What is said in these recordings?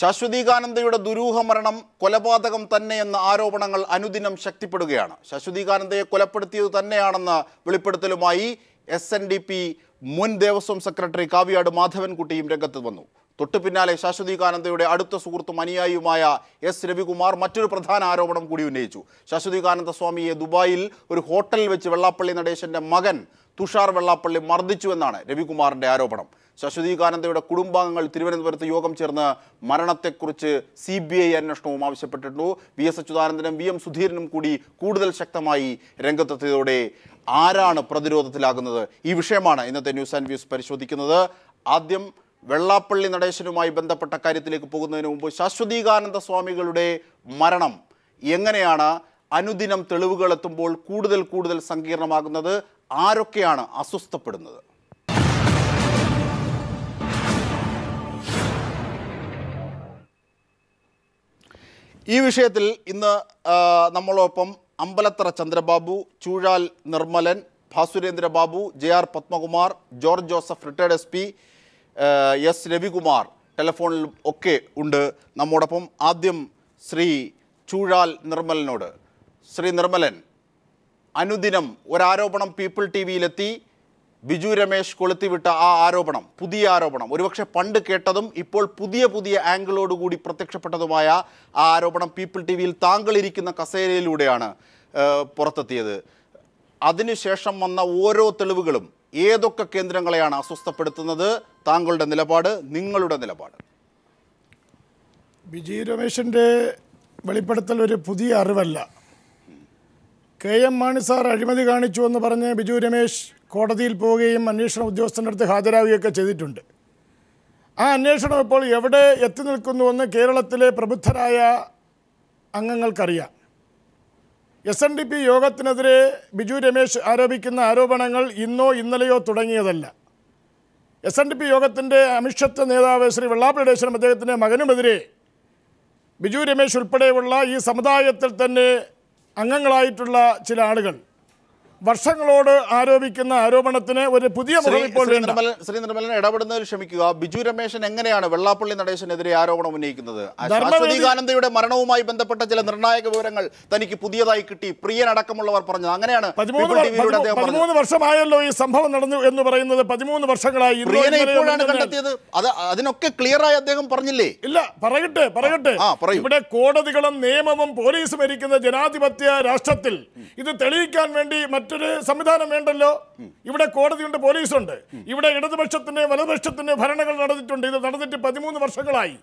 Saswathikanandayude ദുരൂഹ മരണം കൊലപാതകം തന്നെ എന്ന ആരോപണങ്ങൾ അനുദിനം ശക്തിപ്പെടുകയാണ്. ശാശ്വതികാനന്ദയെ കൊലപ്പെടുത്തിയത് തന്നെയാണെന്ന വെളിപ്പെടുത്തലുമായി SNDP മുൻ ദേവസ്വം സെക്രട്ടറി കാവിയോട് മാധവൻ കുട്ടിയും രംഗത്ത് വന്നു. തൊട്ടുപിന്നാലെ ശാശ്വതികാനന്ദയുടെ അടുത്ത സുഹൃത്തും അനുയായിയുമായ S. രവികുമാർ മറ്റൊരു പ്രധാന ആരോപണം കൂടി ഉന്നയിച്ചു. ശാശ്വതികാനന്ദ സ്വാമിയെ ദുബായിൽ ഒരു ഹോട്ടലിൽ വെച്ച് വെള്ളാപ്പള്ളി നടേശന്റെ മകൻ തുഷാർ വെള്ളാപ്പള്ളി മർദ്ദിച്ചുവെന്നാണ് രവികുമാറിന്റെ ആരോപണം. ശാശ്വതികാനന്ദയുടെ കുടുംബാംഗങ്ങൾ തിരുവനന്തപുരത്ത് യോഗം ചേർന്ന് മരണത്തെക്കുറിച്ച് CBA അന്വേഷണവും ആവശ്യപ്പെട്ടിട്ടുണ്ട്. V.S. അച്യുതാനന്ദനും V.M. സുധീരനും കൂടി കൂടുതൽ ശക്തമായി രംഗത്തെത്തിയതോടെ ആരാണ് പ്രതിരോധത്തിലാകുന്നത്? ഈ വിഷയമാണ് ഇന്നത്തെ ന്യൂസ് ആൻഡ് വ്യൂസ് പരിശോധിക്കുന്നത്. ആദ്യം വെള്ളാപ്പള്ളി നടേശനുമായി ബന്ധപ്പെട്ട കാര്യത്തിലേക്ക് പോകുന്നതിന് മുമ്പ് ശാശ്വതികാനന്ദ സ്വാമികളുടെ മരണം എങ്ങനെയാണ് അനുദിനം തെളിവുകൾ എത്തുമ്പോൾ കൂടുതൽ സങ്കീർണമാകുന്നത്? ആരൊക്കെയാണ് അസ്വസ്ഥപ്പെടുന്നത്? ഈ വിഷയത്തിൽ ഇന്ന് നമ്മളോടൊപ്പം Ambalathara Chandrababu, Choozhal Nirmalan, Bhasurendra Babu, J.R. Padmakumar, George Joseph retired SP, S. Ravikumar ടെലഫോണിൽ ഒക്കെ ഉണ്ട് നമ്മോടൊപ്പം. ആദ്യം ശ്രീ ചൂഴാൽ നിർമ്മലനോട്. ശ്രീ നിർമ്മലൻ, അനുദിനം ഒരാരോപണം പീപ്പിൾ TV യിലെത്തി. ബിജു രമേശ് കൊളുത്തിവിട്ട ആ ആരോപണം, പുതിയ ആരോപണം, ഒരുപക്ഷെ പണ്ട് കേട്ടതും ഇപ്പോൾ പുതിയ ആംഗിളോടുകൂടി പ്രത്യക്ഷപ്പെട്ടതുമായ ആ ആരോപണം People TV യിൽ താങ്കളിരിക്കുന്ന കസേരയിലൂടെയാണ് പുറത്തെത്തിയത്. അതിനുശേഷം വന്ന ഓരോ തെളിവുകളും ഏതൊക്കെ കേന്ദ്രങ്ങളെയാണ് അസ്വസ്ഥപ്പെടുത്തുന്നത്? താങ്കളുടെ നിലപാട്, നിങ്ങളുടെ നിലപാട്. ബിജു രമേശിൻ്റെ വെളിപ്പെടുത്തൽ ഒരു പുതിയ അറിവല്ല. KM മാണി സാർ അഴിമതി കാണിച്ചു എന്ന് പറഞ്ഞ് ബിജു രമേശ് കോടതിയിൽ പോവുകയും അന്വേഷണ ഉദ്യോഗസ്ഥൻ്റെ അടുത്ത് ഹാജരാവുകയൊക്കെ ചെയ്തിട്ടുണ്ട്. ആ അന്വേഷണം ഇപ്പോൾ എവിടെ എത്തി നിൽക്കുന്നുവെന്ന് കേരളത്തിലെ പ്രബുദ്ധരായ അംഗങ്ങൾക്കറിയാം. SNDP യോഗത്തിനെതിരെ ബിജു രമേശ് ആരോപിക്കുന്ന ആരോപണങ്ങൾ ഇന്നോ ഇന്നലെയോ തുടങ്ങിയതല്ല. SNDP യോഗത്തിൻ്റെ അമിഷത്വ നേതാവ് ശ്രീ വെള്ളാപ്പള്ളി നടേശനും അദ്ദേഹത്തിൻ്റെ മകനുമെതിരെ ബിജു രമേശ് ഉൾപ്പെടെയുള്ള ഈ സമുദായത്തിൽ തന്നെ അംഗങ്ങളായിട്ടുള്ള ചില ആളുകൾ വർഷങ്ങളോട് ആരോപിക്കുന്ന ആരോപണത്തിന് ഒരു പുതിയ മുഖം ഇപ്പോൾ ശ്രീ നിർമ്മലൻ ഇടപെടുന്നതിൽ ക്ഷമിക്കുക. ബിജു രമേശൻ എങ്ങനെയാണ് വെള്ളാപ്പള്ളി നടേശനെതിരെ ആരോപണം ഉന്നയിക്കുന്നത്? ശാശ്വതികാനന്ദയുടെ മരണവുമായി ബന്ധപ്പെട്ട ചില നിർണായക വിവരങ്ങൾ തനിക്ക് പുതിയതായി കിട്ടി, പ്രിയൻ അടക്കമുള്ളവർ പറഞ്ഞത് അങ്ങനെയാണ്. 13 വർഷമായല്ലോ ഈ സംഭവം നടന്നു എന്ന് പറയുന്നത്. 13 വർഷങ്ങളായി ഇപ്പോഴാണ് കണ്ടെത്തിയത്. അത് അതിനൊക്കെ ക്ലിയറായി അദ്ദേഹം പറഞ്ഞില്ലേ? ഇല്ല, പറയട്ടെ. ഇവിടെ കോടതികളും നിയമവും പോലീസും ഇരിക്കുന്ന ജനാധിപത്യ രാഷ്ട്രത്തിൽ ഇത് തെളിയിക്കാൻ വേണ്ടി മറ്റൊരു സംവിധാനം വേണ്ടല്ലോ. ഇവിടെ കോടതിയുണ്ട്, പോലീസുണ്ട്. ഇവിടെ ഇടതുപക്ഷത്തിൻ്റെ വലതുപക്ഷത്തിൻ്റെ ഭരണങ്ങൾ നടന്നിട്ടുണ്ട്. ഇത് നടന്നിട്ട് 13 വർഷങ്ങളായി.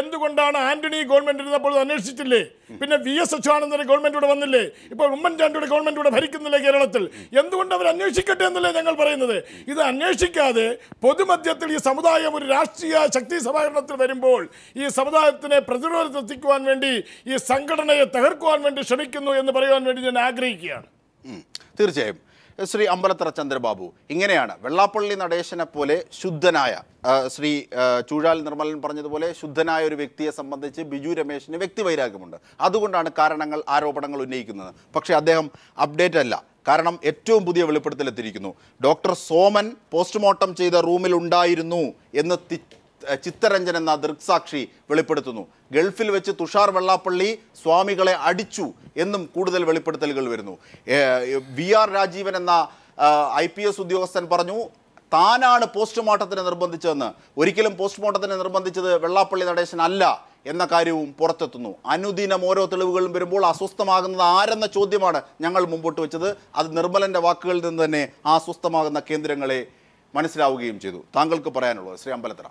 എന്തുകൊണ്ടാണ് ആന്റണി ഗവൺമെന്റ് ഇരുന്നപ്പോൾ അന്വേഷിച്ചില്ലേ? പിന്നെ V.S. അച്യുതാനന്ദന്റെ ഗവൺമെന്റ് ഇവിടെ വന്നില്ലേ? ഇപ്പോൾ ഉമ്മൻചാണ്ടിയുടെ ഗവൺമെന്റ് ഇവിടെ ഭരിക്കുന്നില്ലേ കേരളത്തിൽ? എന്തുകൊണ്ട് അവർ അന്വേഷിക്കട്ടെ എന്നല്ലേ ഞങ്ങൾ പറയുന്നത്. ഇത് അന്വേഷിക്കാതെ പൊതുമധ്യത്തിൽ ഈ സമുദായം ഒരു രാഷ്ട്രീയ ശക്തി സമാഹരണത്തിൽ വരുമ്പോൾ ഈ സമുദായത്തിനെ പ്രതിരോധത്തെത്തിക്കുവാൻ വേണ്ടി, ഈ സംഘടനയെ തകർക്കുവാൻ വേണ്ടി ശ്രമിക്കുന്നു എന്ന് പറയുവാൻ വേണ്ടി ഞാൻ ആഗ്രഹിക്കുകയാണ്. തീർച്ചയായും. ശ്രീ അമ്പലത്തറ ചന്ദ്രബാബു, ഇങ്ങനെയാണ് വെള്ളാപ്പള്ളി നടേശനെ പോലെ ശുദ്ധനായ, ശ്രീ ചൂഴാൽ നിർമ്മലൻ പറഞ്ഞതുപോലെ ശുദ്ധനായ ഒരു വ്യക്തിയെ സംബന്ധിച്ച് ബിജു രമേശിന് വ്യക്തിവൈരാഗ്യമുണ്ട്. അതുകൊണ്ടാണ് കാരണങ്ങൾ, ആരോപണങ്ങൾ ഉന്നയിക്കുന്നത്. പക്ഷേ അദ്ദേഹം അപ്ഡേറ്റ് അല്ല. കാരണം ഏറ്റവും പുതിയ വെളിപ്പെടുത്തലെത്തിയിരിക്കുന്നു. ഡോക്ടർ സോമൻ പോസ്റ്റ്മോർട്ടം ചെയ്ത റൂമിൽ ഉണ്ടായിരുന്നു എന്ന് ചിത്തരഞ്ജൻ എന്ന ദൃക്സാക്ഷി വെളിപ്പെടുത്തുന്നു. ഗൾഫിൽ വെച്ച് തുഷാർ വെള്ളാപ്പള്ളി സ്വാമികളെ അടിച്ചു എന്നും കൂടുതൽ വെളിപ്പെടുത്തലുകൾ വരുന്നു. V.R. രാജീവൻ എന്ന IPS ഉദ്യോഗസ്ഥൻ പറഞ്ഞു താനാണ് പോസ്റ്റ്മോർട്ടത്തിന് നിർബന്ധിച്ചതെന്ന്. ഒരിക്കലും പോസ്റ്റ്മോർട്ടത്തിന് നിർബന്ധിച്ചത് വെള്ളാപ്പള്ളി നടേശൻ അല്ല എന്ന കാര്യവും പുറത്തെത്തുന്നു. അനുദിനം ഓരോ തെളിവുകളും വരുമ്പോൾ അസ്വസ്ഥമാകുന്നത് ആരെന്ന ചോദ്യമാണ് ഞങ്ങൾ മുമ്പോട്ട് വെച്ചത്. അത് നിർമ്മലൻ്റെ വാക്കുകളിൽ നിന്ന് തന്നെ ആ അസ്വസ്ഥമാകുന്ന കേന്ദ്രങ്ങളെ മനസ്സിലാവുകയും ചെയ്തു. താങ്കൾക്ക് പറയാനുള്ളത് ശ്രീ അമ്പലത്തറ?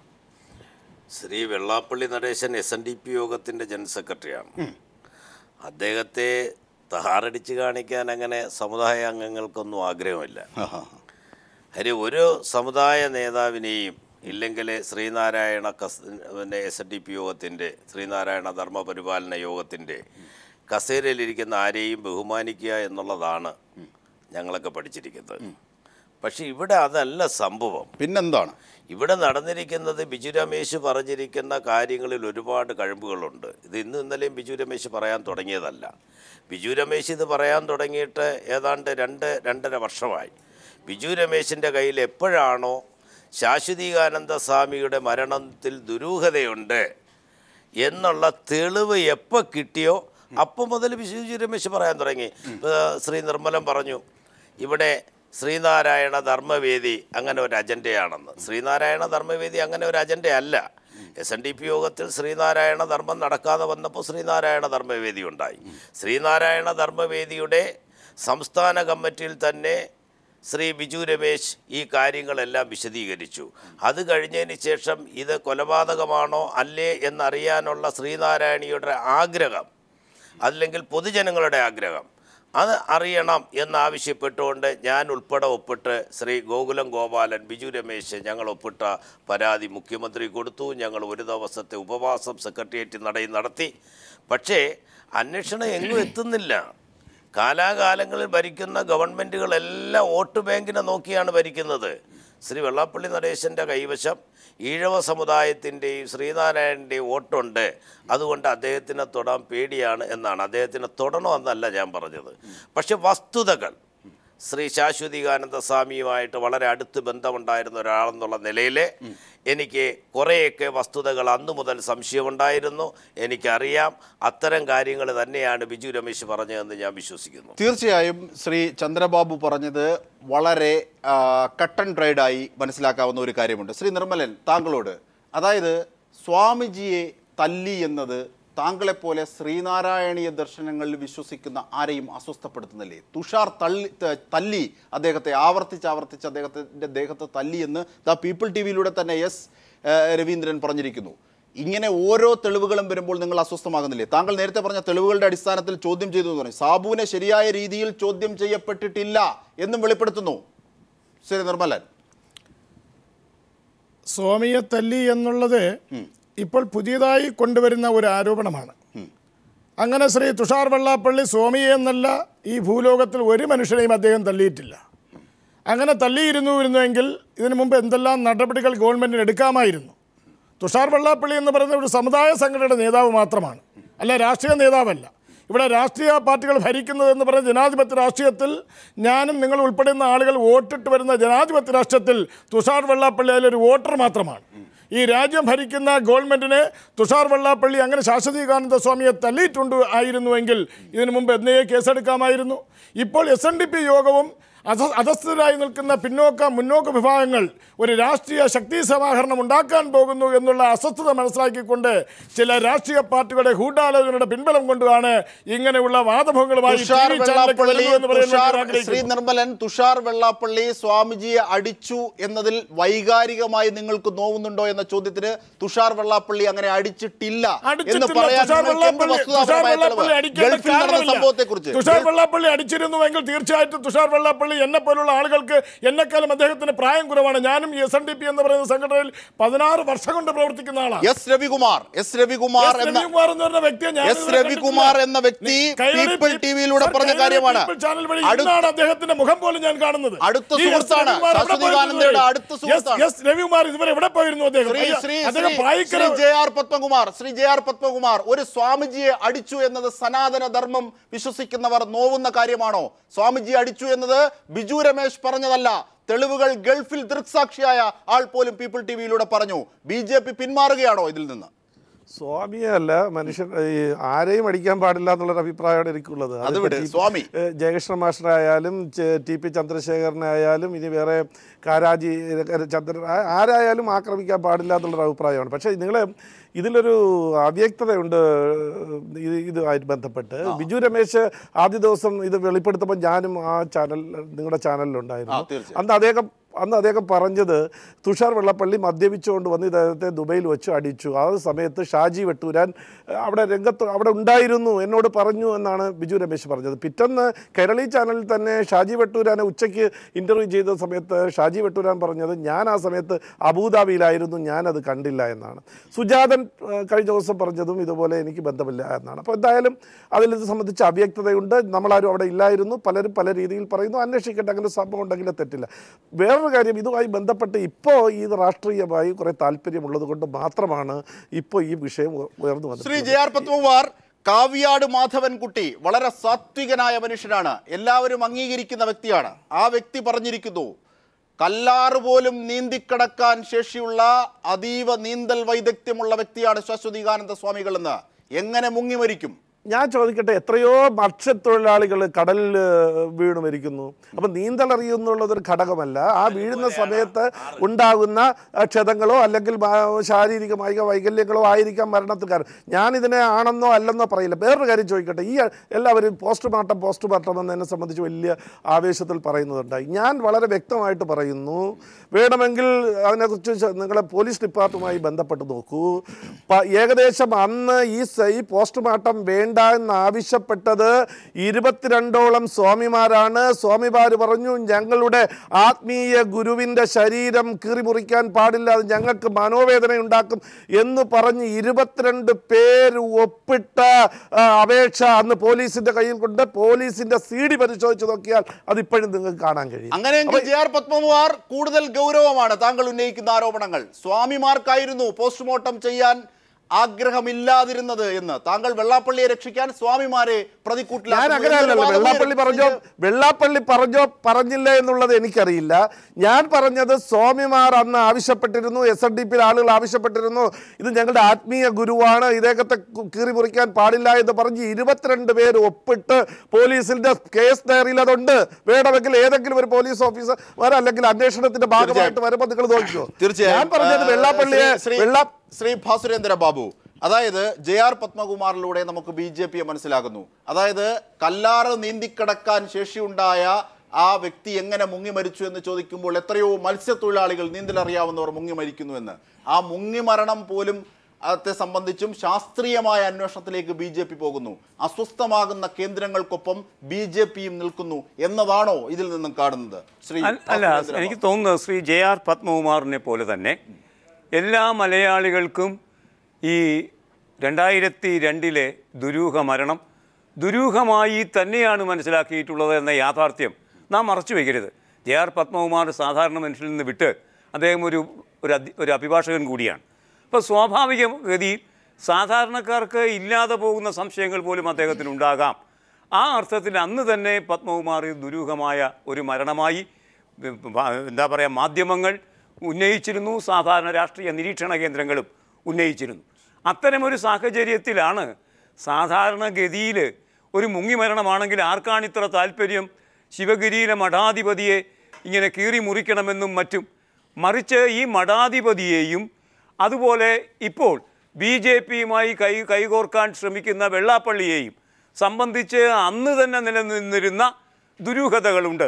ശ്രീ വെള്ളാപ്പള്ളി നടേശൻ SNDP യോഗത്തിൻ്റെ ജനറൽ സെക്രട്ടറിയാണ്. അദ്ദേഹത്തെ താറടിച്ച് കാണിക്കാൻ അങ്ങനെ സമുദായ അംഗങ്ങൾക്കൊന്നും ആഗ്രഹമില്ല. കാര്യം ഒരു സമുദായ നേതാവിനെയും ഇല്ലെങ്കിൽ ശ്രീനാരായണ പിന്നെ SNDP യോഗത്തിൻ്റെ ശ്രീനാരായണ ധർമ്മപരിപാലന യോഗത്തിൻ്റെ കസേരയിലിരിക്കുന്ന ആരെയും ബഹുമാനിക്കുക എന്നുള്ളതാണ് ഞങ്ങളൊക്കെ പഠിച്ചിരിക്കുന്നത്. പക്ഷെ ഇവിടെ അതല്ല സംഭവം. പിന്നെന്താണ് ഇവിടെ നടന്നിരിക്കുന്നത്? ബിജു രമേശ് പറഞ്ഞിരിക്കുന്ന കാര്യങ്ങളിൽ ഒരുപാട് കഴിവുകളുണ്ട്. ഇത് ഇന്നും ഇന്നലെയും ബിജു രമേശ് പറയാൻ തുടങ്ങിയതല്ല. ബിജു രമേശ് ഇത് പറയാൻ തുടങ്ങിയിട്ട് ഏതാണ്ട് 2-2.5 വർഷമായി. ബിജു രമേശിൻ്റെ കയ്യിൽ എപ്പോഴാണോ ശാശ്വതികാനന്ദ സ്വാമിയുടെ മരണത്തിൽ ദുരൂഹതയുണ്ട് എന്നുള്ള തെളിവ് എപ്പോൾ കിട്ടിയോ അപ്പോൾ മുതൽ ബിജു രമേശ് പറയാൻ തുടങ്ങി. ശ്രീ നിർമ്മലൻ പറഞ്ഞു ഇവിടെ ശ്രീനാരായണ ധർമ്മവേദി അങ്ങനെ ഒരു അജണ്ടയാണെന്ന്. ശ്രീനാരായണ ധർമ്മവേദി അങ്ങനെ ഒരു അജണ്ടയല്ല. SNDP യോഗത്തിൽ ശ്രീനാരായണ ധർമ്മം നടക്കാതെ വന്നപ്പോൾ ശ്രീനാരായണ ധർമ്മവേദി ഉണ്ടായി. ശ്രീനാരായണ ധർമ്മവേദിയുടെ സംസ്ഥാന കമ്മിറ്റിയിൽ തന്നെ ശ്രീ ബിജു രമേശ് ഈ കാര്യങ്ങളെല്ലാം വിശദീകരിച്ചു. അത് കഴിഞ്ഞതിന് ശേഷം ഇത് കൊലപാതകമാണോ അല്ലേ എന്നറിയാനുള്ള ശ്രീനാരായണിയുടെ ആഗ്രഹം, അല്ലെങ്കിൽ പൊതുജനങ്ങളുടെ ആഗ്രഹം, അത് അറിയണം എന്നാവശ്യപ്പെട്ടുകൊണ്ട് ഞാൻ ഉൾപ്പെടെ ഒപ്പിട്ട് ശ്രീ ഗോകുലം ഗോപാലൻ, ബിജു രമേശ് ഞങ്ങൾ ഒപ്പിട്ട പരാതി മുഖ്യമന്ത്രി കൊടുത്തു. ഞങ്ങൾ ഒരു ദിവസത്തെ ഉപവാസം സെക്രട്ടേറിയറ്റ് നടയിൽ നടത്തി. പക്ഷേ അന്വേഷണം എങ്ങും എത്തുന്നില്ല. കാലാകാലങ്ങളിൽ ഭരിക്കുന്ന ഗവൺമെൻറ്റുകളെല്ലാം വോട്ട് ബാങ്കിനെ നോക്കിയാണ് ഭരിക്കുന്നത്. ശ്രീ വെള്ളാപ്പള്ളി നടേശൻ്റെ കൈവശം ഈഴവ സമുദായത്തിൻ്റെയും ശ്രീനാരായണൻ്റെയും വോട്ടുണ്ട്, അതുകൊണ്ട് അദ്ദേഹത്തിനെ തൊടാൻ പേടിയാണ് എന്നാണ്. അദ്ദേഹത്തിനെ തൊടണമെന്നല്ല ഞാൻ പറഞ്ഞത്. പക്ഷെ വസ്തുതകൾ, ശ്രീ ശാശ്വതികാനന്ദ സ്വാമിയുമായിട്ട് വളരെ അടുത്ത് ബന്ധമുണ്ടായിരുന്ന ഒരാളെന്നുള്ള നിലയിൽ എനിക്ക് കുറേയൊക്കെ വസ്തുതകൾ അന്നു മുതൽ സംശയമുണ്ടായിരുന്നു. എനിക്കറിയാം അത്തരം കാര്യങ്ങൾ തന്നെയാണ് ബിജു രമേശ് പറഞ്ഞതെന്ന് ഞാൻ വിശ്വസിക്കുന്നു. തീർച്ചയായും ശ്രീ ചന്ദ്രബാബു പറഞ്ഞത് വളരെ കട്ടൺ ഡ്രൈഡായി മനസ്സിലാക്കാവുന്ന ഒരു കാര്യമുണ്ട്. ശ്രീ നിർമ്മലൻ, താങ്കളോട്, അതായത് സ്വാമിജിയെ തല്ലി എന്നത് താങ്കളെപ്പോലെ ശ്രീനാരായണീയ ദർശനങ്ങളിൽ വിശ്വസിക്കുന്ന ആരെയും അസ്വസ്ഥപ്പെടുത്തുന്നില്ലേ? തുഷാർ തല്ലി അദ്ദേഹത്തെ ആവർത്തിച്ച് അദ്ദേഹത്തിൻ്റെ ദേഹത്ത് തല്ലി എന്ന് ദ പീപ്പിൾ ടി വിയിലൂടെ തന്നെ എസ് രവീന്ദ്രൻ പറഞ്ഞിരിക്കുന്നു. ഇങ്ങനെ ഓരോ തെളിവുകളും വരുമ്പോൾ നിങ്ങൾ അസ്വസ്ഥമാകുന്നില്ലേ? താങ്കൾ നേരത്തെ പറഞ്ഞ തെളിവുകളുടെ അടിസ്ഥാനത്തിൽ ചോദ്യം ചെയ്തു എന്ന് പറഞ്ഞു. സാബുവിനെ ശരിയായ രീതിയിൽ ചോദ്യം ചെയ്യപ്പെട്ടിട്ടില്ല എന്നും വെളിപ്പെടുത്തുന്നു ശ്രീ നിർമ്മലൻ. സ്വാമിയെ തല്ലി എന്നുള്ളത് ഇപ്പോൾ പുതിയതായി കൊണ്ടുവരുന്ന ഒരു ആരോപണമാണ്. അങ്ങനെ ശ്രീ തുഷാർ വെള്ളാപ്പള്ളി സ്വാമിയെ എന്നല്ല, ഈ ഭൂലോകത്തിൽ ഒരു മനുഷ്യനെയും അദ്ദേഹം തല്ലിയിട്ടില്ല. അങ്ങനെ തല്ലിയിരുന്നുവെങ്കിൽ ഇതിനു മുമ്പ് എന്തെല്ലാം നടപടികൾ ഗവൺമെൻറ്റിന് എടുക്കാമായിരുന്നു? തുഷാർ വെള്ളാപ്പള്ളി എന്ന് പറയുന്ന ഒരു സമുദായ സംഘടനയുടെ നേതാവ് മാത്രമാണ്, അല്ല രാഷ്ട്രീയ നേതാവല്ല. ഇവിടെ രാഷ്ട്രീയ പാർട്ടികൾ ഭരിക്കുന്നതെന്ന് പറയുന്ന ജനാധിപത്യ രാഷ്ട്രീയത്തിൽ ഞാനും നിങ്ങൾ ഉൾപ്പെടുന്ന ആളുകൾ വോട്ടിട്ട് വരുന്ന ജനാധിപത്യ രാഷ്ട്രീയത്തിൽ തുഷാർ വെള്ളാപ്പള്ളി അതിലൊരു വോട്ടർ മാത്രമാണ്. ഈ രാജ്യം ഭരിക്കുന്ന ഗവൺമെൻറ്റിനെ തുഷാർ വെള്ളാപ്പള്ളി അങ്ങനെ ശാശ്വതികാനന്ദ സ്വാമിയെ തള്ളിയിട്ടുണ്ടായിരുന്നുവെങ്കിൽ ഇതിനു മുമ്പ് എന്നേ കേസെടുക്കാമായിരുന്നു. ഇപ്പോൾ SNDP യോഗവും അധസ്ഥരായി നിൽക്കുന്ന മുന്നോക്ക വിഭാഗങ്ങൾ ഒരു രാഷ്ട്രീയ ശക്തി സമാഹരണം ഉണ്ടാക്കാൻ പോകുന്നു എന്നുള്ള അസ്വസ്ഥത മനസ്സിലാക്കിക്കൊണ്ട് ചില രാഷ്ട്രീയ പാർട്ടികളുടെ ഗൂഢാലോചനയുടെ പിൻബലം കൊണ്ടുമാണ് ഇങ്ങനെയുള്ള വാദമുഖങ്ങളുമായി ശ്രീ നിർമ്മലൻ. തുഷാർ വെള്ളാപ്പള്ളി സ്വാമിജിയെ അടിച്ചു എന്നതിൽ വൈകാരികമായി നിങ്ങൾക്ക് നോവുന്നുണ്ടോ എന്ന ചോദ്യത്തിന് തുഷാർ വെള്ളാപ്പള്ളി അങ്ങനെ അടിച്ചിട്ടില്ല എന്ന് പറയാൻ തുഷാർ വെള്ളാപ്പള്ളി അടിച്ചിരുന്നുവെങ്കിൽ തീർച്ചയായിട്ടും തുഷാർ വെള്ളാപ്പള്ളി എന്നെ പോലുള്ള ആളുകൾക്ക്, എന്നെക്കാളും അദ്ദേഹത്തിന് പ്രായം കുറവാണ്. ഞാനും SNDP എന്ന് പറയുന്ന സംഘടനയിൽ 16 വർഷം കൊണ്ട് പ്രവർത്തിക്കുന്ന ആളാണ്. എസ് രവികുമാർ എന്ന വ്യക്തി പീപ്പിൾ ടിവിയിലൂടെ പറഞ്ഞ കാര്യമാണ്. അടുത്താണ് അദ്ദേഹത്തിന്റെ മുഖം പോലും ഞാൻ കാണുന്നത്. എസ് രവികുമാർ ഇതുവരെ എവിടെ പോയിരുന്നു? ശ്രീ ജെ ആർ പത്മകുമാർ ഒരു സ്വാമിജിയെ അടിച്ചു എന്നത് സനാതന ധർമ്മം വിശ്വസിക്കുന്നവർ നോവുന്ന കാര്യമാണോ? സ്വാമിജി അടിച്ചു എന്നത് ബിജു രമേശ് പറഞ്ഞതല്ല, തെളിവുകൾ ഗൾഫിൽ ദൃക്സാക്ഷിയായ ആൾ പോലും പീപ്പിൾ ടിവിയിലൂടെ പറഞ്ഞു. BJP പിന്മാറുകയാണോ ഇതിൽ നിന്ന്? സ്വാമിയെ അല്ല, മനുഷ്യൻ ആരെയും അടിക്കാൻ പാടില്ല എന്നുള്ളൊരു അഭിപ്രായമാണ് എനിക്കുള്ളത്. അതിവിടെ സ്വാമി ജയകൃഷ്ണ മാസ്റ്ററായാലും T.P. ചന്ദ്രശേഖരനായാലും ഇനി വേറെ കാരാജി ചന്ദ്രൻ ആരായാലും ആക്രമിക്കാൻ പാടില്ല എന്നുള്ളൊരു അഭിപ്രായമാണ്. പക്ഷേ നിങ്ങൾ ഇതിലൊരു അവ്യക്തതയുണ്ട്. ഇതുമായിട്ട് ബന്ധപ്പെട്ട് ബിജു രമേശ് ആദ്യ ദിവസം ഇത് വെളിപ്പെടുത്തുമ്പോൾ ഞാനും ആ ചാനൽ നിങ്ങളുടെ ചാനലിലുണ്ടായിരുന്നു. അന്ന് അദ്ദേഹം പറഞ്ഞത് തുഷാർ വെള്ളാപ്പള്ളി മദ്യപിച്ചുകൊണ്ട് വന്ന് ഇദ്ദേഹത്തെ ദുബൈയിൽ വെച്ച് അടിച്ചു. ആ സമയത്ത് ഷാജി വെട്ടൂരാൻ അവിടെ ഉണ്ടായിരുന്നു, എന്നോട് പറഞ്ഞു എന്നാണ് ബിജു രമേശ് പറഞ്ഞത്. പിറ്റേന്ന് കേരളി ചാനലിൽ തന്നെ ഷാജി വെട്ടൂരാനെ ഉച്ചയ്ക്ക് ഇൻ്റർവ്യൂ ചെയ്ത സമയത്ത് ഷാജി വെട്ടൂരാൻ പറഞ്ഞത് ഞാൻ ആ സമയത്ത് അബുദാബിയിലായിരുന്നു, ഞാനത് കണ്ടില്ല എന്നാണ്. സുജാതൻ കഴിഞ്ഞ ദിവസം പറഞ്ഞതും ഇതുപോലെ എനിക്ക് ബന്ധമില്ല എന്നാണ്. അപ്പോൾ എന്തായാലും അതിലിത് സംബന്ധിച്ച് അവ്യക്തതയുണ്ട്. നമ്മളാരും അവിടെ ഇല്ലായിരുന്നു, പലരും പല രീതിയിൽ പറയുന്നു. അന്വേഷിക്കട്ടെ, അങ്ങനെ സംഭവം ഉണ്ടെങ്കിൽ തെറ്റില്ല. വേറൊരു കാര്യം, ഇതുമായി ബന്ധപ്പെട്ട് ഇപ്പോൾ ഈ രാഷ്ട്രീയമായി കുറേ താല്പര്യമുള്ളത് കൊണ്ട് മാത്രമാണ് ഇപ്പോൾ ഈ വിഷയം ഉയർന്നു വന്നത്. ശ്രീ J.R. പത്മകുമാർ, കാവിയോട് മാധവൻ കുട്ടി വളരെ സാത്വികനായ മനുഷ്യനാണ്, എല്ലാവരും അംഗീകരിക്കുന്ന വ്യക്തിയാണ്. ആ വ്യക്തി പറഞ്ഞിരിക്കുന്നു കല്ലാറ് പോലും നീന്തിക്കടക്കാൻ ശേഷിയുള്ള അതീവ നീന്തൽ വൈദഗ്ധ്യമുള്ള വ്യക്തിയാണ് ശാശ്വതികാനന്ദ സ്വാമികളെന്ന് എങ്ങനെ മുങ്ങി മരിക്കും? ഞാൻ ചോദിക്കട്ടെ, എത്രയോ മത്സ്യത്തൊഴിലാളികൾ കടലിൽ വീണ് മരിക്കുന്നു. അപ്പം നീന്തലറിയുന്നുള്ളതൊരു ഘടകമല്ല. ആ വീഴുന്ന സമയത്ത് ഉണ്ടാകുന്ന ക്ഷതങ്ങളോ അല്ലെങ്കിൽ ശാരീരികമായ വൈകല്യങ്ങളോ ആയിരിക്കാം മരണത്തിൽ കാരണം. ഞാനിതിനെ ആണെന്നോ അല്ലെന്നോ പറയില്ല. വേറൊരു കാര്യം ചോദിക്കട്ടെ, ഈ എല്ലാവരും പോസ്റ്റ്മോർട്ടം എന്നതിനെ സംബന്ധിച്ച് വലിയ ആവേശത്തിൽ പറയുന്നതുണ്ടായി. ഞാൻ വളരെ വ്യക്തമായിട്ട് പറയുന്നു, വേണമെങ്കിൽ അതിനെക്കുറിച്ച് നിങ്ങളെ പോലീസ് ഡിപ്പാർട്ട്മെൻറ്റുമായി ബന്ധപ്പെട്ട് നോക്കൂ. ഏകദേശം അന്ന് ഈ പോസ്റ്റ്മോർട്ടം വേണ്ട ആവശ്യപ്പെട്ടത് 22ഓളം സ്വാമിമാരാണ്. സ്വാമിമാർ പറഞ്ഞു, ഞങ്ങളുടെ ആത്മീയ ഗുരുവിൻ്റെ ശരീരം കീറിമുറിക്കാൻ പാടില്ല, അത് ഞങ്ങൾക്ക് മനോവേദനയുണ്ടാക്കും എന്ന് പറഞ്ഞ് 22 പേര് ഒപ്പിട്ട അപേക്ഷ അന്ന് പോലീസിൻ്റെ കയ്യിൽ കൊണ്ട് പോലീസിൻ്റെ സീഡി പരിശോധിച്ച് നോക്കിയാൽ അതിപ്പോഴും നിങ്ങൾക്ക് കാണാൻ കഴിയും. അങ്ങനെയെങ്കിൽ ജെ.ആർ. പത്മകുമാർ, കൂടുതൽ ഗൗരവമാണ് താങ്കൾ ഉന്നയിക്കുന്ന ആരോപണങ്ങൾ. സ്വാമിമാർക്കായിരുന്നു പോസ്റ്റ്മോർട്ടം ചെയ്യാൻ ആഗ്രഹമില്ലാതിരുന്നത് എന്ന് താങ്കൾ വെള്ളാപ്പള്ളിയെ രക്ഷിക്കാൻ സ്വാമിമാരെ പ്രതികൂട്ടില്ല. വെള്ളാപ്പള്ളി പറഞ്ഞില്ല എന്നുള്ളത് എനിക്കറിയില്ല. ഞാൻ പറഞ്ഞത് സ്വാമിമാർ അന്ന് ആവശ്യപ്പെട്ടിരുന്നു, SNDP ആളുകൾ ആവശ്യപ്പെട്ടിരുന്നു, ഇത് ഞങ്ങളുടെ ആത്മീയ ഗുരുവാണ്, ഇദ്ദേഹത്തെ കീറി മുറിക്കാൻ പാടില്ല എന്ന് പറഞ്ഞ് 22 പേര് ഒപ്പിട്ട് പോലീസിന്റെ കേസ് ഡയറിയിൽ അതുണ്ട്. വേണമെങ്കിൽ ഏതെങ്കിലും ഒരു പോലീസ് ഓഫീസർ അല്ലെങ്കിൽ അന്വേഷണത്തിന്റെ ഭാഗമായിട്ട് വരുമ്പോൾ നിങ്ങൾ നോക്കിയോ. ഞാൻ പറഞ്ഞത് വെള്ളാപ്പള്ളിയെ ശ്രീ ഭസുരേന്ദ്ര ബാബു, അതായത് ജെ.ആർ. പത്മകുമാറിലൂടെ നമുക്ക് BJP മനസ്സിലാകുന്നു. അതായത് കല്ലാറ് നീന്തിക്കടക്കാൻ ശേഷിയുണ്ടായ ആ വ്യക്തി എങ്ങനെ മുങ്ങി മരിച്ചു എന്ന് ചോദിക്കുമ്പോൾ എത്രയോ മത്സ്യത്തൊഴിലാളികൾ നീന്തലറിയാവുന്നവർ മുങ്ങി മരിക്കുന്നു എന്ന്. ആ മുങ്ങി മരണം പോലും അതെ സംബന്ധിച്ചും ശാസ്ത്രീയമായ അന്വേഷണത്തിലേക്ക് BJP പോകുന്നു. അസ്വസ്ഥമാകുന്ന കേന്ദ്രങ്ങൾക്കൊപ്പം BJPയും നിൽക്കുന്നു എന്നതാണോ ഇതിൽ നിന്നും കാണുന്നത്? അല്ല, എനിക്ക് തോന്നുന്നത് ശ്രീ ജെ.ആർ. പത്മകുമാറിനെ പോലെ തന്നെ എല്ലാ മലയാളികൾക്കും ഈ 2002 ദുരൂഹ മരണം ദുരൂഹമായി തന്നെയാണ് മനസ്സിലാക്കിയിട്ടുള്ളത് എന്ന യാഥാർത്ഥ്യം നാം മറച്ചു വയ്ക്കരുത്. ജെ.ആർ. പത്മകുമാർ സാധാരണ മനുഷ്യരിൽ നിന്ന് വിട്ട് അദ്ദേഹം ഒരു അഭിഭാഷകൻ കൂടിയാണ്. അപ്പോൾ സ്വാഭാവിക ഗതിയിൽ സാധാരണക്കാർക്ക് ഇല്ലാതെ പോകുന്ന സംശയങ്ങൾ പോലും അദ്ദേഹത്തിനുണ്ടാകാം. ആ അർത്ഥത്തിൽ അന്ന് തന്നെ പത്മകുമാർ ദുരൂഹമായ ഒരു മരണമായി മാധ്യമങ്ങൾ ഉന്നയിച്ചിരുന്നു, സാധാരണ രാഷ്ട്രീയ നിരീക്ഷണ കേന്ദ്രങ്ങളും ഉന്നയിച്ചിരുന്നു. അത്തരമൊരു സാഹചര്യത്തിലാണ് സാധാരണഗതിയിൽ ഒരു മുങ്ങിമരണമാണെങ്കിൽ ആർക്കാണിത്ര താല്പര്യം ശിവഗിരിയിലെ മഠാധിപതിയെ ഇങ്ങനെ കീറി മുറിക്കണമെന്നും മറ്റും. മറിച്ച് ഈ മഠാധിപതിയെയും അതുപോലെ ഇപ്പോൾ BJPയുമായി കൈകോർക്കാൻ ശ്രമിക്കുന്ന വെള്ളാപ്പള്ളിയെയും സംബന്ധിച്ച് അന്ന് തന്നെ നിലനിന്നിരുന്ന ദുരൂഹതകളുണ്ട്.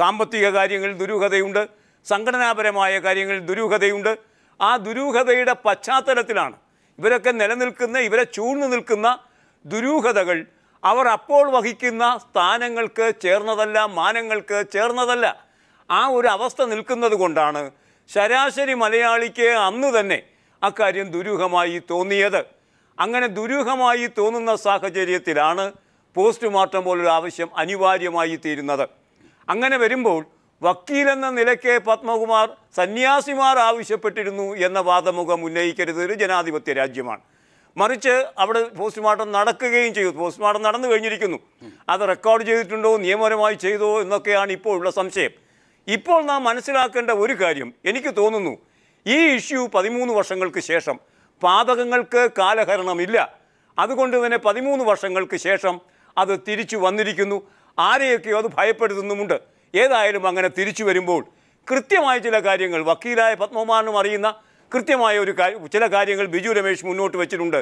സാമ്പത്തിക കാര്യങ്ങളിൽ ദുരൂഹതയുണ്ട്, സംഘടനാപരമായ കാര്യങ്ങളിൽ ദുരൂഹതയുണ്ട്. ആ ദുരൂഹതയുടെ പശ്ചാത്തലത്തിലാണ് ഇവരൊക്കെ നിലനിൽക്കുന്ന, ഇവരെ ചൂഴ്ന്നു നിൽക്കുന്ന ദുരൂഹതകൾ അവർ അപ്പോൾ വഹിക്കുന്ന സ്ഥാനങ്ങൾക്ക് ചേർന്നതല്ല, മാനങ്ങൾക്ക് ചേർന്നതല്ല. ആ ഒരു അവസ്ഥ നിൽക്കുന്നത് കൊണ്ടാണ് ശരാശരി മലയാളിക്ക് അന്ന് തന്നെ അക്കാര്യം ദുരൂഹമായി തോന്നിയത്. അങ്ങനെ ദുരൂഹമായി തോന്നുന്ന സാഹചര്യത്തിലാണ് പോസ്റ്റ്മോർട്ടം പോലൊരു ആവശ്യം അനിവാര്യമായി തീരുന്നത്. അങ്ങനെ വരുമ്പോൾ വക്കീലെന്ന നിലയ്ക്ക് പത്മകുമാർ സന്യാസിമാർ ആവശ്യപ്പെട്ടിരുന്നു എന്ന വാദമുഖം ഉന്നയിക്കരുത്. ഒരു ജനാധിപത്യ രാജ്യമാണ്. മറിച്ച് അവിടെ പോസ്റ്റ്മോർട്ടം നടക്കുകയും ചെയ്തു, പോസ്റ്റ്മോർട്ടം നടന്നു കഴിഞ്ഞിരിക്കുന്നു. അത് റെക്കോർഡ് ചെയ്തിട്ടുണ്ടോ, നിയമപരമായി ചെയ്തോ എന്നൊക്കെയാണ് ഇപ്പോൾ ഉള്ള സംശയം. ഇപ്പോൾ നാം മനസ്സിലാക്കേണ്ട ഒരു കാര്യം എനിക്ക് തോന്നുന്നു, ഈ ഇഷ്യൂ 13 വർഷങ്ങൾക്ക് ശേഷം പാതകങ്ങൾക്ക് കാലഹരണമില്ല. അതുകൊണ്ട് തന്നെ 13 വർഷങ്ങൾക്ക് ശേഷം അത് തിരിച്ചു വന്നിരിക്കുന്നു. ആരെയൊക്കെയോ അത് ഭയപ്പെടുത്തുന്നുമുണ്ട്. ഏതായാലും അങ്ങനെ തിരിച്ചു വരുമ്പോൾ കൃത്യമായ ചില കാര്യങ്ങൾ വക്കീലായ പത്മകുമാറിനും അറിയുന്ന കൃത്യമായ ചില കാര്യങ്ങൾ ബിജു രമേശ് മുന്നോട്ട് വെച്ചിട്ടുണ്ട്.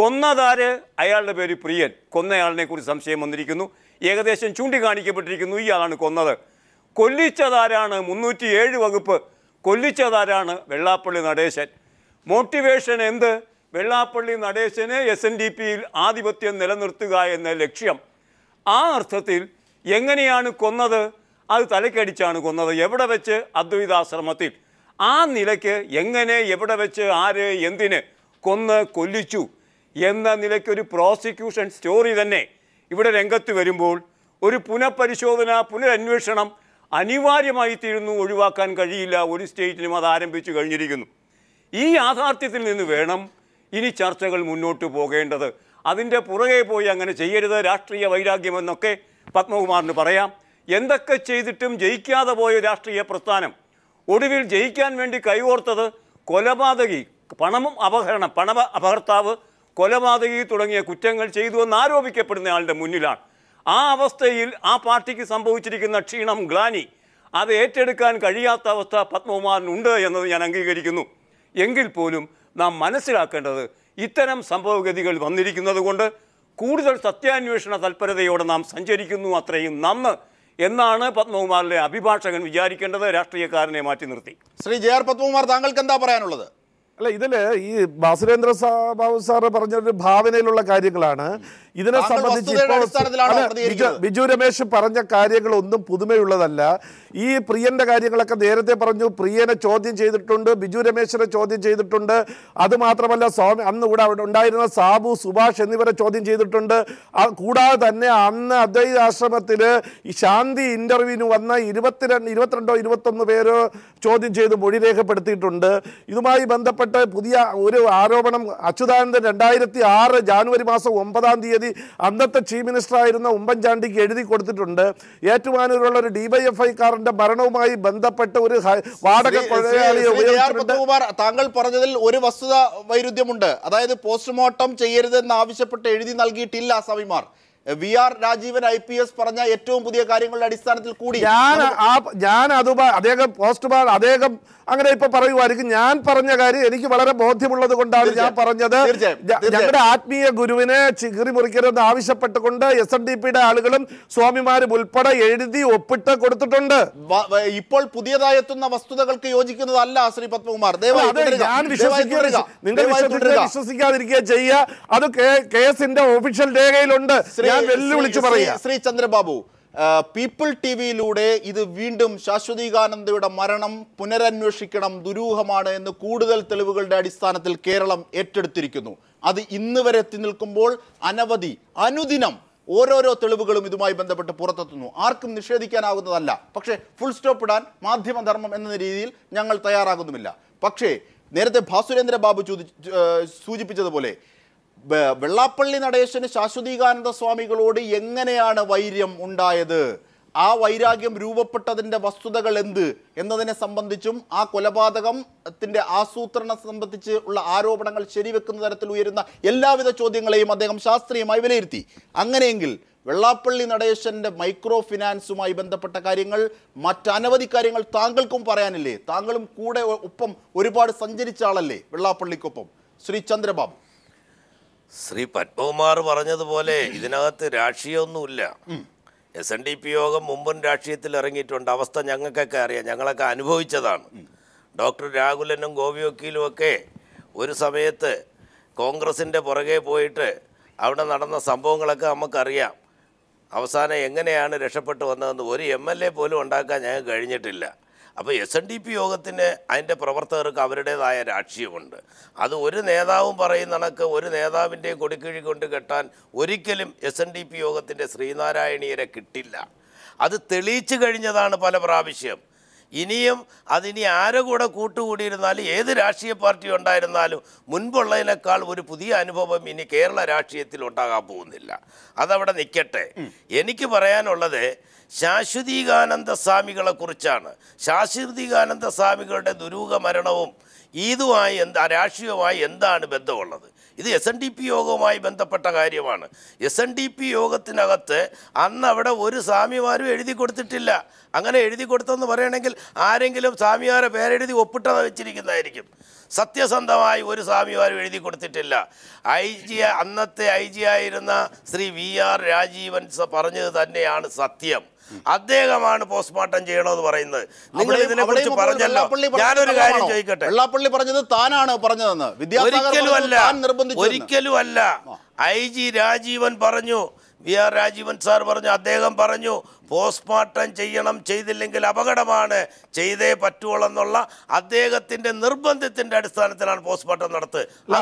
കൊന്നതാര്? അയാളുടെ പേര് പ്രിയൻ. കൊന്നയാളിനെക്കുറിച്ച് സംശയം വന്നിരിക്കുന്നു, ഏകദേശം ചൂണ്ടിക്കാണിക്കപ്പെട്ടിരിക്കുന്നു, ഇയാളാണ് കൊന്നത്. കൊല്ലിച്ചതാരാണ്? 307 വകുപ്പ് കൊല്ലിച്ചതാരാണ്? വെള്ളാപ്പള്ളി നടേശൻ. മോട്ടിവേഷൻ എന്ത്? വെള്ളാപ്പള്ളി നടേശന് SNDPയിൽ ആധിപത്യം നിലനിർത്തുക എന്ന ലക്ഷ്യം. ആ അർത്ഥത്തിൽ എങ്ങനെയാണ് കൊന്നത്? അത് തലക്കടിച്ചാണ് കൊന്നത്. എവിടെ വെച്ച്? അദ്വൈതാശ്രമത്തിൽ. ആ നിലയ്ക്ക് എങ്ങനെ, എവിടെ വെച്ച്, ആര്, എന്തിന് കൊന്ന് കൊല്ലിച്ചു എന്ന നിലയ്ക്കൊരു പ്രോസിക്യൂഷൻ സ്റ്റോറി തന്നെ ഇവിടെ രംഗത്ത് വരുമ്പോൾ ഒരു പുനരന്വേഷണം അനിവാര്യമായിത്തീരുന്നു. ഒഴിവാക്കാൻ കഴിയില്ല, ഒരു സ്റ്റേറ്റിനും അത് ആരംഭിച്ചു കഴിഞ്ഞിരിക്കുന്നു. ഈ യാഥാർത്ഥ്യത്തിൽ നിന്ന് വേണം ഇനി ചർച്ചകൾ മുന്നോട്ട് പോകേണ്ടത്. അതിൻ്റെ പുറകെ പോയി അങ്ങനെ ചെയ്യരുത്, രാഷ്ട്രീയ വൈരാഗ്യമെന്നൊക്കെ പത്മകുമാറിന് പറയാം. എന്തൊക്കെ ചെയ്തിട്ടും ജയിക്കാതെ പോയ രാഷ്ട്രീയ പ്രസ്ഥാനം ഒടുവിൽ ജയിക്കാൻ വേണ്ടി കൈകോർത്തത് കൊലപാതകി, പണവും അപഹരണം, പണവ അപഹർത്താവ്, കൊലപാതകി തുടങ്ങിയ കുറ്റങ്ങൾ ചെയ്തു എന്ന് ആരോപിക്കപ്പെടുന്ന ആളുടെ മുന്നിലാണ്. ആ അവസ്ഥയിൽ ആ പാർട്ടിക്ക് സംഭവിച്ചിരിക്കുന്ന ക്ഷീണം, ഗ്ലാനി, അത് ഏറ്റെടുക്കാൻ കഴിയാത്ത അവസ്ഥ പത്മകുമാറിനുണ്ട് എന്നത് ഞാൻ അംഗീകരിക്കുന്നു. എങ്കിൽ പോലും നാം മനസ്സിലാക്കേണ്ടത് ഇത്തരം സംഭവഗതികൾ വന്നിരിക്കുന്നത് കൊണ്ട് കൂടുതൽ സത്യാന്വേഷണ തൽപരതയോടെ നാം സഞ്ചരിക്കുന്നു അത്രയും നന്ന് എന്നാണ് പത്മകുമാറിലെ അഭിഭാഷകൻ വിചാരിക്കേണ്ടത്, രാഷ്ട്രീയക്കാരനെ മാറ്റി നിർത്തി. ശ്രീ ജെ ആർ പത്മകുമാർ, താങ്കൾക്ക് എന്താ പറയാനുള്ളത്? അല്ല, ഇതിൽ ഈ ബസുരേന്ദ്ര ബാബു സാറ് പറഞ്ഞൊരു ഭാവനയിലുള്ള കാര്യങ്ങളാണ്. ഇതിനെ സംബന്ധിച്ച് ബിജു രമേശ് പറഞ്ഞ കാര്യങ്ങളൊന്നും പുതുമയുള്ളതല്ല. ഈ പ്രിയന്റെ കാര്യങ്ങളൊക്കെ നേരത്തെ പറഞ്ഞു. പ്രിയനെ ചോദ്യം ചെയ്തിട്ടുണ്ട്, ബിജു രമേശിനെ ചോദ്യം ചെയ്തിട്ടുണ്ട്. അതുമാത്രമല്ല, സ്വാമി അന്ന് ഇവിടെ അവിടെ ഉണ്ടായിരുന്ന സാബു, സുഭാഷ് എന്നിവരെ ചോദ്യം ചെയ്തിട്ടുണ്ട്. കൂടാതെ തന്നെ അന്ന് അദ്വൈത ആശ്രമത്തിൽ ശാന്തി ഇന്റർവ്യൂവിന് വന്ന 22, 21 പേര് ചോദ്യം ചെയ്ത് മൊഴി രേഖപ്പെടുത്തിയിട്ടുണ്ട്. ഇതുമായി ബന്ധപ്പെട്ട് പുതിയ ഒരു ആരോപണം, അച്യുതാനന്ദൻ 2006 ജാനുവരി മാസം 9 അന്നത്തെ ചീഫ് മിനിസ്റ്ററായിരുന്ന ഉമ്മൻചാണ്ടിക്ക് എഴുതി കൊടുത്തിട്ടുണ്ട്. ഏറ്റുമാനൂരുള്ള ഒരു ഡിവൈഎഫ്ഐക്കാരന്റെ മരണവുമായി ബന്ധപ്പെട്ട ഒരു വാടക കൊലയാളിയെ. താങ്കൾ പറഞ്ഞതിൽ ഒരു വസ്തുത വൈരുദ്ധ്യമുണ്ട്. അതായത് പോസ്റ്റ്മോർട്ടം ചെയ്യരുതെന്ന് ആവശ്യപ്പെട്ട് എഴുതി നൽകിയിട്ടില്ല സ്വാമിമാർ. വി ആർ രാജീവൻ IPS പറഞ്ഞ ഏറ്റവും പുതിയ കാര്യങ്ങളുടെ അടിസ്ഥാനത്തിൽ കൂടി ഞാൻ അദ്ദേഹം പോസ്റ്റ്മാർ അദ്ദേഹം അങ്ങനെ ഇപ്പൊ പറയുമായിരിക്കും. ഞാൻ പറഞ്ഞ കാര്യം എനിക്ക് വളരെ ബോധ്യമുള്ളത് കൊണ്ടാണ് ഞാൻ പറഞ്ഞത്. ഞങ്ങളുടെ ആത്മീയ ഗുരുവിനെ ചികറി മുറിക്കരുതെന്ന് ആവശ്യപ്പെട്ടുകൊണ്ട് SNDP ആളുകളും സ്വാമിമാരും ഉൾപ്പെടെ എഴുതി ഒപ്പിട്ട് കൊടുത്തിട്ടുണ്ട്. ഇപ്പോൾ പുതിയതായി എത്തുന്ന വസ്തുതകൾക്ക് യോജിക്കുന്നതല്ല ശ്രീ പത്മകുമാർ. നിങ്ങൾ വിശ്വസിക്കാതിരിക്കുക ചെയ്യുക. അത് കേസിന്റെ ഒഫീഷ്യൽ രേഖയിലുണ്ട്. ശ്രീ ചന്ദ്രബാബു, പീപ്പിൾ ടിവിയിലൂടെ ഇത് വീണ്ടും ശാശ്വതികാനന്ദയുടെ മരണം പുനരന്വേഷിക്കണം, ദുരൂഹമാണ് എന്ന് കൂടുതൽ തെളിവുകളുടെ അടിസ്ഥാനത്തിൽ കേരളം ഏറ്റെടുത്തിരിക്കുന്നു. അത് ഇന്ന് വരെ എത്തി നിൽക്കുമ്പോൾ അനവധി അനുദിനം ഓരോരോ തെളിവുകളും ഇതുമായി ബന്ധപ്പെട്ട് പുറത്തെത്തുന്നു. ആർക്കും നിഷേധിക്കാനാകുന്നതല്ല. പക്ഷേ ഫുൾ സ്റ്റോപ്പ് ഇടാൻ മാധ്യമധർമ്മം എന്ന രീതിയിൽ ഞങ്ങൾ തയ്യാറാകുന്നുമില്ല. പക്ഷേ നേരത്തെ ഭാസുരേന്ദ്ര ബാബു സൂചിപ്പിച്ചതുപോലെ വെള്ളാപ്പള്ളി നടേശന് ശാശ്വതീകാനന്ദ സ്വാമികളോട് എങ്ങനെയാണ് വൈര്യം ഉണ്ടായത്, ആ വൈരാഗ്യം രൂപപ്പെട്ടതിൻ്റെ വസ്തുതകൾ എന്ത് എന്നതിനെ സംബന്ധിച്ചും ആ കൊലപാതകത്തിൻ്റെ ആസൂത്രണം സംബന്ധിച്ച് ഉള്ള ആരോപണങ്ങൾ ശരിവെക്കുന്ന തരത്തിൽ ഉയരുന്ന എല്ലാവിധ ചോദ്യങ്ങളെയും അദ്ദേഹം ശാസ്ത്രീയമായി വിലയിരുത്തി. അങ്ങനെയെങ്കിൽ വെള്ളാപ്പള്ളി നടേശൻ്റെ മൈക്രോ ഫിനാൻസുമായി ബന്ധപ്പെട്ട കാര്യങ്ങൾ, മറ്റനവധി കാര്യങ്ങൾ താങ്കൾക്കും പറയാനില്ലേ? താങ്കളും കൂടെ ഒപ്പം ഒരുപാട് സഞ്ചരിച്ച ആളല്ലേ വെള്ളാപ്പള്ളിക്കൊപ്പം. ശ്രീ ചന്ദ്രബാബു, ശ്രീ പത്മകുമാർ പറഞ്ഞതുപോലെ ഇതിനകത്ത് രാഷ്ട്രീയമൊന്നുമില്ല. SNDP യോഗം മുമ്പും രാഷ്ട്രീയത്തിൽ ഇറങ്ങിയിട്ടുണ്ട്. അവസ്ഥ ഞങ്ങൾക്കൊക്കെ അറിയാം, ഞങ്ങളൊക്കെ അനുഭവിച്ചതാണ്. ഡോക്ടർ രാഹുലനും ഗോപിയൊക്കിയിലും ഒക്കെ ഒരു സമയത്ത് കോൺഗ്രസിൻ്റെ പുറകെ പോയിട്ട് അവിടെ നടന്ന സംഭവങ്ങളൊക്കെ നമുക്കറിയാം. അവസാനം എങ്ങനെയാണ് രക്ഷപ്പെട്ടു വന്നതെന്ന് ഒരു MLA പോലും ഉണ്ടാക്കാൻ ഞങ്ങൾക്ക് കഴിഞ്ഞിട്ടില്ല. അപ്പോൾ SNDP യോഗത്തിന് അതിൻ്റെ പ്രവർത്തകർക്ക് അവരുടേതായ രാഷ്ട്രീയമുണ്ട്. അത് ഒരു നേതാവും പറയുന്ന കണക്ക് ഒരു നേതാവിൻ്റെയും കൊടിക്കിഴി കൊണ്ട് കെട്ടാൻ ഒരിക്കലും SNDP യോഗത്തിൻ്റെ ശ്രീനാരായണീയരെ കിട്ടില്ല. അത് തെളിയിച്ചു കഴിഞ്ഞതാണ് പല പ്രാവശ്യം. ഇനിയും അതിനി ആരെ കൂടെ കൂട്ടുകൂടിയിരുന്നാലും ഏത് രാഷ്ട്രീയ പാർട്ടി ഉണ്ടായിരുന്നാലും മുൻപുള്ളതിനേക്കാൾ ഒരു പുതിയ അനുഭവം ഇനി കേരള രാഷ്ട്രീയത്തിൽ ഉണ്ടാകാൻ പോകുന്നില്ല. അതവിടെ നിൽക്കട്ടെ. എനിക്ക് പറയാനുള്ളത് ശാശ്വതീകാനന്ദ സ്വാമികളെ കുറിച്ചാണ്. ശാശ്വതീകാനന്ദ സ്വാമികളുടെ ദുരൂഹ മരണവും ഇതുമായി രാഷ്ട്രീയവുമായി എന്താണ് ബന്ധമുള്ളത്? ഇത് SNDP യോഗവുമായി ബന്ധപ്പെട്ട കാര്യമാണ്. SNDP യോഗത്തിനകത്ത് അന്ന് അവിടെ ഒരു സ്വാമിമാരും എഴുതി കൊടുത്തിട്ടില്ല. അങ്ങനെ എഴുതി കൊടുത്തെന്ന് പറയണമെങ്കിൽ ആരെങ്കിലും സ്വാമിമാരെ പേരെഴുതി ഒപ്പിട്ടത് വെച്ചിരിക്കുന്നതായിരിക്കും. സത്യസന്ധമായി ഒരു സ്വാമിമാരും എഴുതി കൊടുത്തിട്ടില്ല. അന്നത്തെ IG ആയിരുന്ന ശ്രീ V.R. രാജീവൻ പറഞ്ഞത് തന്നെയാണ് സത്യം. അദ്ദേഹമാണ് പോസ്റ്റ്മോർട്ടം ചെയ്യണമെന്ന് പറയുന്നത്. നിങ്ങൾ ഇതിനെ കുറിച്ച് പറഞ്ഞല്ലോ. ഞാനൊരു കാര്യം ചോദിക്കട്ടെ, വെള്ളാപ്പള്ളി പറഞ്ഞത് താനാണ് പറഞ്ഞതെന്ന് ഒരിക്കലും അല്ല. IG രാജീവൻ പറഞ്ഞു, V.R. രാജീവൻ സാർ പറഞ്ഞു, അദ്ദേഹം പറഞ്ഞു പോസ്റ്റ്മോർട്ടം ചെയ്യണം, ചെയ്തില്ലെങ്കിൽ അപകടമാണ്, ചെയ്തേ പറ്റുള്ളെന്നുള്ള അദ്ദേഹത്തിന്റെ നിർബന്ധത്തിന്റെ അടിസ്ഥാനത്തിലാണ് പോസ്റ്റ്മോർട്ടം നടത്തുന്നത്.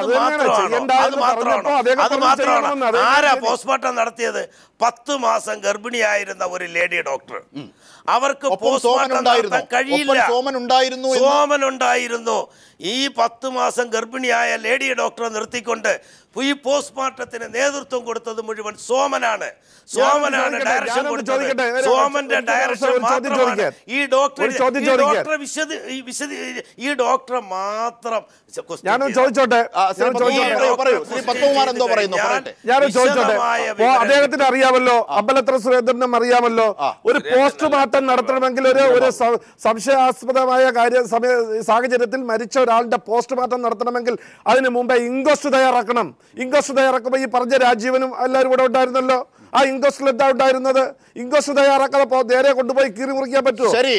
ആരാ പോസ്റ്റ്മോർട്ടം നടത്തിയത്? 10 മാസം ഗർഭിണിയായിരുന്ന ഒരു ലേഡി ഡോക്ടർ. അവർക്ക് പോസ്റ്റ്മോർട്ടം നടത്താൻ കഴിയില്ല. സോമനുണ്ടായിരുന്നു. ഈ 10 മാസം ഗർഭിണിയായ ലേഡി ഡോക്ടറെ നിർത്തിക്കൊണ്ട് ഈ പോസ്റ്റ്മോർട്ടത്തിന് നേതൃത്വം കൊടുത്തത് മുഴുവൻ സോമനാണ്. ഡയറക്ഷൻ കൊടുത്തത് സോമന്റെ ഡയറക്ഷൻ മാത്രമാണ് ഈ ഡോക്ടർ മാത്രം ഞാനും ചോദിച്ചോട്ടെ അദ്ദേഹത്തിന് അറിയാമല്ലോ അമ്പലത്ര സുരേന്ദ്രനും അറിയാമല്ലോ ഒരു പോസ്റ്റ്മോർട്ടം നടത്തണമെങ്കിൽ ഒരു സംശയാസ്പദമായ സാഹചര്യത്തിൽ മരിച്ച ഒരാളുടെ പോസ്റ്റ്മോർട്ടം നടത്തണമെങ്കിൽ അതിനു മുമ്പേ ഇൻക്വസ്റ്റ് തയ്യാറാക്കണം. ഇൻക്വസ്റ്റ് തയ്യാറാക്കുമ്പോൾ ഈ പറഞ്ഞ രാജീവനും എല്ലാവരും കൂടെ ഉണ്ടായിരുന്നല്ലോ. ആ ഇൻക്വസ്റ്റിൽ എന്താ ഉണ്ടായിരുന്നത്? ഇൻക്വസ്റ്റ് തയ്യാറാക്കാതെ നേരെ കൊണ്ടുപോയി കീറി മുറിക്കാൻ പറ്റുമോ? ശരി,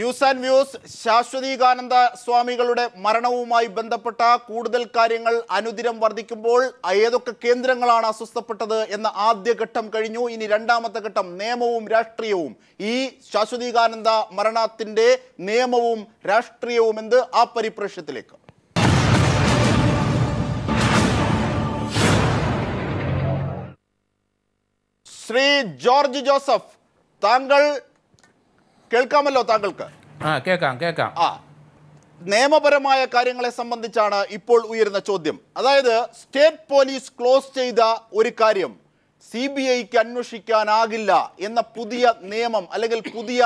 ന്യൂസ് ആൻഡ് വ്യൂസ്. ശാശ്വതീകാനന്ദ സ്വാമികളുടെ മരണവുമായി ബന്ധപ്പെട്ട കൂടുതൽ കാര്യങ്ങൾ അനുദിനം വർദ്ധിക്കുമ്പോൾ ഏതൊക്കെ കേന്ദ്രങ്ങളാണ് അസ്വസ്ഥപ്പെട്ടത് എന്ന ആദ്യഘട്ടം കഴിഞ്ഞു. ഇനി രണ്ടാമത്തെ ഘട്ടം നിയമവും രാഷ്ട്രീയവും. ഈ ശാശ്വതീകാനന്ദ മരണത്തിന്റെ നിയമവും രാഷ്ട്രീയവും എന്ത്, ആ പരിപ്രേക്ഷ്യത്തിലേക്ക്. ശ്രീ ജോർജ് ജോസഫ്, താങ്കൾ കേൾക്കാമല്ലോ? താങ്കൾക്ക് കേൾക്കാം. നിയമപരമായ കാര്യങ്ങളെ സംബന്ധിച്ചാണ് ഇപ്പോൾ ഉയരുന്ന ചോദ്യം. അതായത് സ്റ്റേറ്റ് പോലീസ് ക്ലോസ് ചെയ്ത ഒരു കാര്യം സി ബി ഐക്ക് അന്വേഷിക്കാനാകില്ല എന്ന പുതിയ നിയമം അല്ലെങ്കിൽ പുതിയ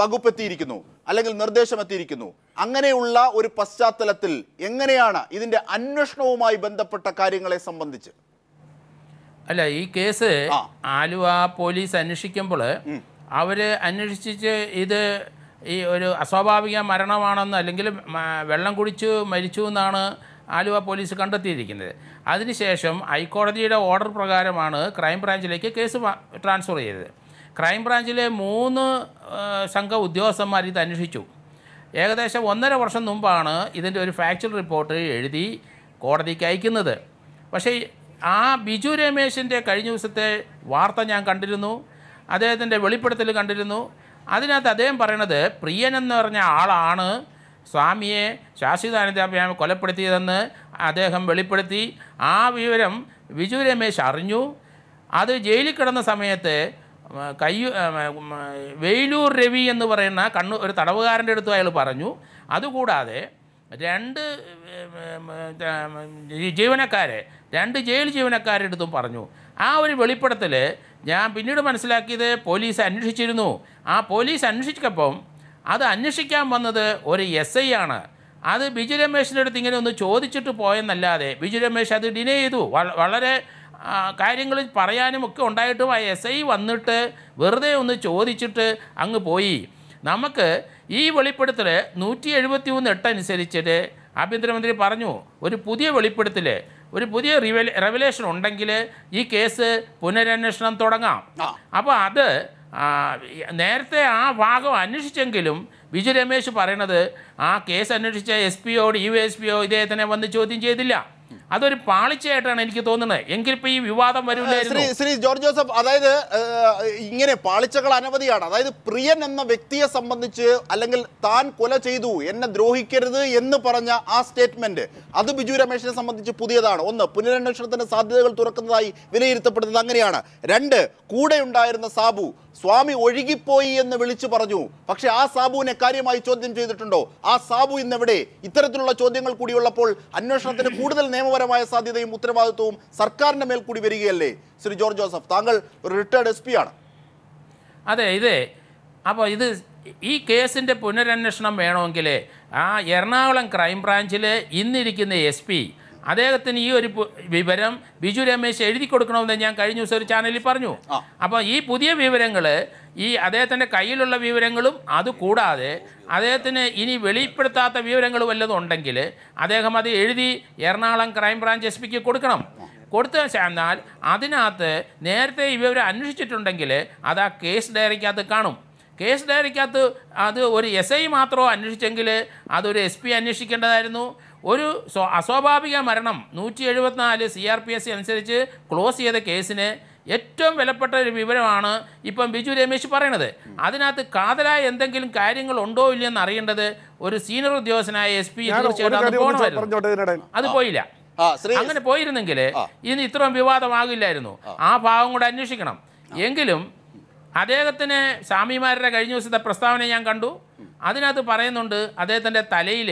വകുപ്പെത്തിയിരിക്കുന്നു, അല്ലെങ്കിൽ നിർദ്ദേശമെത്തിയിരിക്കുന്നു. അങ്ങനെയുള്ള ഒരു പശ്ചാത്തലത്തിൽ എങ്ങനെയാണ് ഇതിൻ്റെ അന്വേഷണവുമായി ബന്ധപ്പെട്ട കാര്യങ്ങളെ സംബന്ധിച്ച്? അല്ല, ഈ കേസ് ആലുവ പോലീസ് അന്വേഷിക്കുമ്പോൾ അവർ അന്വേഷിച്ച് ഇത് ഈ ഒരു അസ്വാഭാവിക മരണമാണെന്ന്, അല്ലെങ്കിൽ വെള്ളം കുടിച്ചു മരിച്ചു എന്നാണ് ആലുവ പോലീസ് കണ്ടെത്തിയിരിക്കുന്നത്. അതിനുശേഷം ഹൈക്കോടതിയുടെ ഓർഡർ പ്രകാരമാണ് ക്രൈംബ്രാഞ്ചിലേക്ക് കേസ് ട്രാൻസ്ഫർ ചെയ്തത്. ക്രൈംബ്രാഞ്ചിലെ 3 സംഘ ഉദ്യോഗസ്ഥന്മാർ ഇത് അന്വേഷിച്ചു. ഏകദേശം 1.5 വർഷം മുമ്പാണ് ഇതിൻ്റെ ഒരു ഫാക്ച്വൽ റിപ്പോർട്ട് എഴുതി കോടതിക്ക് അയക്കുന്നത്. പക്ഷേ ആ ബിജു രമേശിൻ്റെ കഴിഞ്ഞ ദിവസത്തെ വാർത്ത ഞാൻ കണ്ടിരുന്നു, അദ്ദേഹത്തിൻ്റെ വെളിപ്പെടുത്തൽ കണ്ടിരുന്നു. അതിനകത്ത് അദ്ദേഹം പറയണത് പ്രിയൻ എന്ന് പറഞ്ഞ ആളാണ് സ്വാമിയെ ശാശ്വതാനന്ദ കൊലപ്പെടുത്തിയതെന്ന് അദ്ദേഹം വെളിപ്പെടുത്തി. ആ വിവരം ബിജു രമേശ് അറിഞ്ഞു. അത് ജയിലിൽ കിടന്ന സമയത്ത് വെയിലൂർ രവി എന്ന് പറയുന്ന ഒരു തടവുകാരൻ്റെ അടുത്ത് അയാൾ പറഞ്ഞു. അതുകൂടാതെ 2 രണ്ട് ജയിൽ ജീവനക്കാരുടെ അടുത്തും പറഞ്ഞു. ആ ഒരു വെളിപ്പെടുത്തൽ ഞാൻ പിന്നീട് മനസ്സിലാക്കിയത് പോലീസ് അന്വേഷിച്ചിരുന്നു. ആ പോലീസ് അന്വേഷിച്ചപ്പം അത് അന്വേഷിക്കാൻ വന്നത് ഒരു SI ആണ്. അത് ബിജു രമേശിൻ്റെ അടുത്ത് ഇങ്ങനെ ഒന്ന് ചോദിച്ചിട്ട് പോയെന്നല്ലാതെ ബിജു രമേശ് അത് ഡിനൈ ചെയ്തു. വളരെ കാര്യങ്ങൾ പറയാനും ഒക്കെ ഉണ്ടായിട്ടും ആ SI വന്നിട്ട് വെറുതെ ഒന്ന് ചോദിച്ചിട്ട് അങ്ങ് പോയി. നമുക്ക് ഈ വെളിപ്പെടുത്തൽ 173(8) അനുസരിച്ചിട്ട് ആഭ്യന്തരമന്ത്രി പറഞ്ഞു ഒരു പുതിയ വെളിപ്പെടുത്തൽ, ഒരു പുതിയ റെവലേഷൻ ഉണ്ടെങ്കിൽ ഈ കേസ് പുനരന്വേഷണം തുടങ്ങാം. അപ്പോൾ അത് നേരത്തെ ആ ഭാഗം അന്വേഷിച്ചെങ്കിലും ബിജു രമേശ് പറയണത് ആ കേസ് അന്വേഷിച്ച SP-യോ DYSP-യോ ഇദ്ദേഹത്തിനെ വന്ന് ചോദ്യം ചെയ്തില്ല. അതൊരു പാളിച്ചയായിട്ടാണ് എനിക്ക് തോന്നുന്നത്. എങ്കിൽ ഇപ്പോൾ ഈ വിവാദം വരില്ലായിരുന്നു. ശ്രീ ജോർജ് ജോസഫ്, അതായത് ഇങ്ങനെ പാളിച്ചകൾ അനവധിയാണ്. അതായത് പ്രിയൻ എന്ന വ്യക്തിയെ സംബന്ധിച്ച്, അല്ലെങ്കിൽ താൻ കൊല ചെയ്തു എന്നെ ദ്രോഹിക്കരുത് എന്ന് പറഞ്ഞ ആ സ്റ്റേറ്റ്മെന്റ്, അത് ബിജു രമേശിനെ സംബന്ധിച്ച് പുതിയതാണ്. ഒന്ന്, പുനരന്വേഷണത്തിന്റെ സാധ്യതകൾ തുറക്കുന്നതായി വിലയിരുത്തപ്പെടുന്നത് അങ്ങനെയാണ്. 2, കൂടെ ഉണ്ടായിരുന്ന സാബു സ്വാമി ഒഴുകിപ്പോയി എന്ന് വിളിച്ചു പറഞ്ഞു. പക്ഷെ ആ സാബുവിനെ കാര്യമായി ചോദ്യം ചെയ്തിട്ടുണ്ടോ? ആ സാബു ഇന്നെവിടെ? ഇത്തരത്തിലുള്ള ചോദ്യങ്ങൾ കൂടിയുള്ളപ്പോൾ അന്വേഷണത്തിന് കൂടുതൽ നിയമപരമായ സാധ്യതയും ഉത്തരവാദിത്വവും സർക്കാരിന്റെ മേൽ കൂടി വരികയല്ലേ? ശ്രീ ജോർജ് ജോസഫ്, താങ്കൾ ഒരു റിട്ടയർഡ് SP ആണ്. അതെ, ഇതേ. അപ്പോൾ ഇത് ഈ കേസിൻ്റെ പുനരന്വേഷണം വേണമെങ്കിൽ ആ എറണാകുളം ക്രൈംബ്രാഞ്ചിൽ ഇന്നിരിക്കുന്ന SP അദ്ദേഹത്തിന് ഈ ഒരു വിവരം ബിജു രമേശ് എഴുതി കൊടുക്കണമെന്ന് ഞാൻ കഴിഞ്ഞ ദിവസം ഒരു ചാനലിൽ പറഞ്ഞു. അപ്പോൾ ഈ പുതിയ വിവരങ്ങൾ, ഈ അദ്ദേഹത്തിൻ്റെ കയ്യിലുള്ള വിവരങ്ങളും അതുകൂടാതെ അദ്ദേഹത്തിന് ഇനി വെളിപ്പെടുത്താത്ത വിവരങ്ങൾ വല്ലതും ഉണ്ടെങ്കിൽ അദ്ദേഹം അത് എഴുതി എറണാകുളം ക്രൈംബ്രാഞ്ച് SP-ക്ക് കൊടുക്കണം. കൊടുത്ത എന്നാൽ അതിനകത്ത് നേരത്തെ ഈ വിവരം അന്വേഷിച്ചിട്ടുണ്ടെങ്കിൽ അത് ആ കേസ് ഡയറിക്കകത്ത് കാണും. കേസ് ഡയറിക്കകത്ത് അത് ഒരു SI മാത്രമോ അന്വേഷിച്ചെങ്കിൽ അതൊരു SP അന്വേഷിക്കേണ്ടതായിരുന്നു. ഒരു അസ്വാഭാവിക മരണം 174 CRPC അനുസരിച്ച് ക്ലോസ് ചെയ്ത കേസിന് ഏറ്റവും വിലപ്പെട്ട ഒരു വിവരമാണ് ഇപ്പം ബിജു രമേശ് പറയണത്. അതിനകത്ത് കാതലായ എന്തെങ്കിലും കാര്യങ്ങൾ ഉണ്ടോ ഇല്ലെന്ന് അറിയേണ്ടത് ഒരു സീനിയർ ഉദ്യോഗസ്ഥനായ SP തീർച്ചയായിട്ടും അത് പോയില്ല. അങ്ങനെ പോയിരുന്നെങ്കിൽ ഇന്ന് ഇത്രയും വിവാദമാകില്ലായിരുന്നു. ആ ഭാഗം കൂടെ അന്വേഷിക്കണം. എങ്കിലും അദ്ദേഹത്തിന് സ്വാമിമാരുടെ കഴിഞ്ഞ ദിവസത്തെ പ്രസ്താവന ഞാൻ കണ്ടു. അതിനകത്ത് പറയുന്നുണ്ട് അദ്ദേഹത്തിൻ്റെ തലയിൽ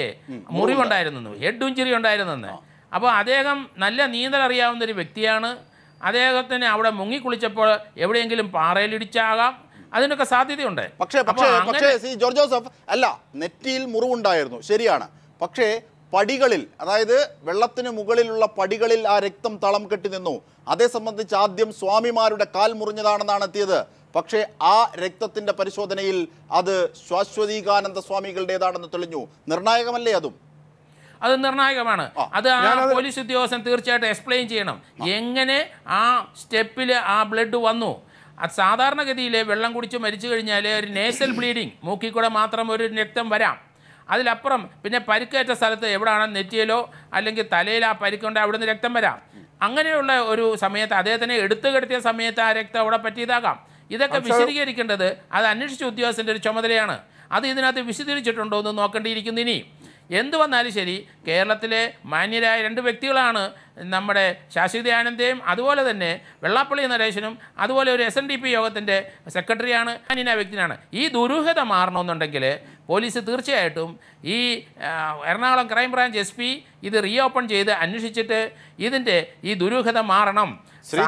മുറിവുണ്ടായിരുന്നു, ഹെഡ് ഇഞ്ചുറി ഉണ്ടായിരുന്നെന്ന്. അപ്പോൾ അദ്ദേഹം നല്ല നീന്തൽ അറിയാവുന്നൊരു വ്യക്തിയാണ്. Adega than our Mungi Kulichapur, every angle in Paralichaga, I think a Saturday. Paksha, see George Joseph, Allah, Netil Murundairno, Seriana, Pakshe, Padigalil, Ada, Velapin Mugalilla, Padigalil, Arectum Talam Katino, Ade some of the Chadim, Swami Maru, the Kal Murunadana theatre. Pakshe A Rectatinda Parishodanil, other Swaswadigan and the Swami Gilda and the Tolinu, Nernayam Leadum. Other Nernayamana, other police and Turchat explain Jenum. Yengene, ah, stepile, ah, bled to one no. At Sadarna Gadile, Velanguichu, Medicare, nasal bleeding, Moki Koda Matra Murid Nectum Varam. Adilapram, Pina Paricata Salata, Ebrana, Netielo, Alanke Talela, Pariconda, and the Rectum Varam. Anganula Uru Sameta, then Edutagata Sameta, Recta, or Patidaga. Idaka visiting each other, other Nishutios and Chamadriana. Other than the visiting Chetondo, the Nokandikini. Yendo Nariseri, Kerlatele, Manira, and the Vectilana, Namade, Shashi the Anandem, Aduola the Ne, Vellapally Natesan, Aduola SNDP over the day, Secretariana, and in Avictiana. E. Duruha the Marno Nandagele, Police Turchetum, E. Erna Crime Branch SP, either reopened Jay the Anishite, either day, E. Duruha the Maranam. Sri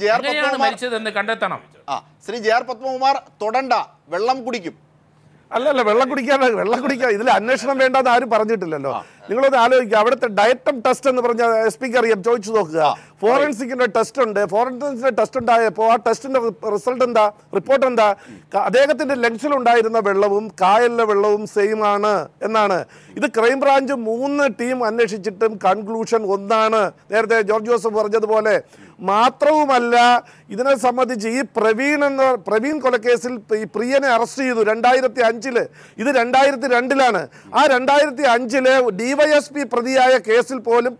J.R. Padmakumar, Sri J.R. Padmakumar, Todanda, Vellam Kudikum. Allah, Vellapally, is the national band of the Ari Paraditello. You know the Alu Gavet, the diatom test and the speaker of George Joseph. Forensic in a test and the forensic test and diapo, test and the result and the report and the Kadegat in the Lensilum died in the Vellum, Kyle Vellum, same honor, and honor. If the crime branch moon team unleashed conclusion, Undana, there the George Joseph Varjabole, Matro Malla, Idena Samadiji, Praveen and the Praveen Colacasil, Pre and Arsi, Randai. This is the Randilana. I Randai the Angele, DYSP Pradia, Castle Polim,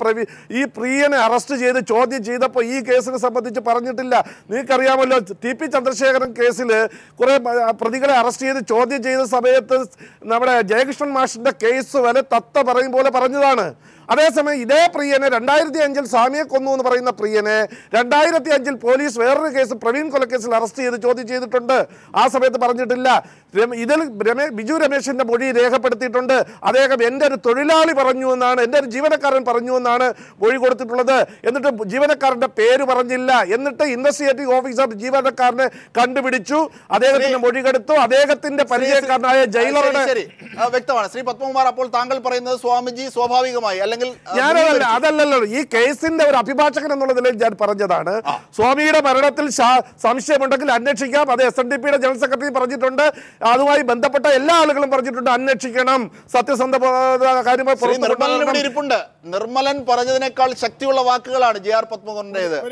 E. Pre and Arastaj, the Chodi, Jeda, E. Castle, Sapatija Paranatilla, Nikariamolo, T.P. Chandrasekharan Castle, Pradigal Arasti, the Chodi, Jeda Sabatas, Navada, Jackson Marsh, the case of Tata Parimbola Paranjana. Adesame, Ide Priene, Randai the Angel Samia Kunun Parina Priene, Randai the Angel Police, where case of Praveen Colacasil Arasti, the Chodi, the Tunda, Asabet Paranatilla, Biju Ramesh in the body, they have put it under Adeka ended Torilali Paranuna, and then Jivanakar and Paranuna, Borigot together, and the Jivanakar, the pair of Paranilla, and the investigating officer of Jivanakar, Kandivichu, Adeka in the Bodigato, Adeka in the Paria, Jail or Victor, Sri Patmara, Tangal Parana, Swamiji, Swabhavigama, Elangal, Yara, ye case in the Rapibachak and the Ledger Paranjadana, Swami Paranatil Shah, Samshe Montakil, and the Chika, the SNDP, General Secretary Parajitunda, Aduai. Bandapata, all the people are doing chicken. Satya Sandha, Nirmalan Parajadane called Shaktiula Vakal, J.R. Padmakumar.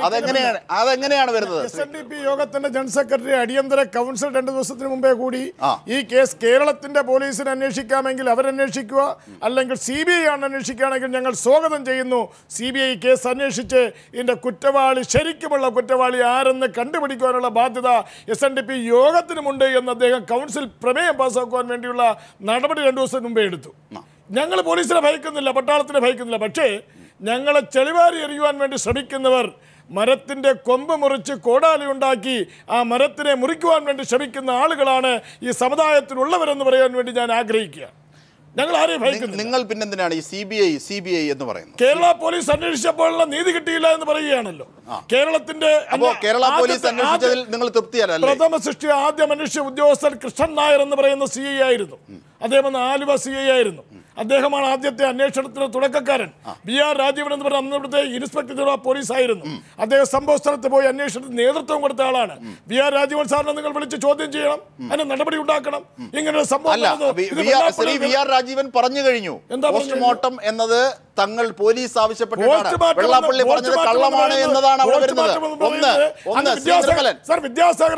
SNDP Yogathana General Secretary, Adiyandra Council, Mumbai Kudi. This case Kerala police and Aneshika, Avar Aneshika, Alangal CBA and Aneshika, and Jangal Sogan Jayno, CBA case Aneshiche in the Kuttavali, Sherikable of Kuttavali, and the Kandabadi Korala Badada, SNDP Yogathana Mundai and the Council Premier. Ventula, not about the endorsement made. Yangala police have hiken the Lapatar and Hiken Lapache, Yangala Chelivari, you and went to Sadik in the world. Maratin de Komba Murichi Koda Lundaki, a Maratine Muriku and went to Sadik in the Alagalana, is Samadayat to Lulaver and the Varian Vendian Agricia. Nangal Hiken, Ningal Pindanani, CBA at the Varan. Kerala police and Nishapola, Nidigatila and the Varianello. Kerala Tinde and Kerala police and Ningaltupia. Pratama Sisti had the Manisha with Joseph Krishna and the Varian, the CA Irino. Ademan Aluva CA Irino. Ademan Adia, the nation of Tulaka Karen. V.R. Rajeevan and the Ramnode, irrespective of police Irino. Ade Sambo Sartaboy and Nation, the other Tom Vartalana. V.R. Rajeevan Saranakovich Chodin Jiram and another Udakana. Ingrid Sambo. Even Paranjaginu, postmortem, another Tangal police officer, Sir Vidyasagar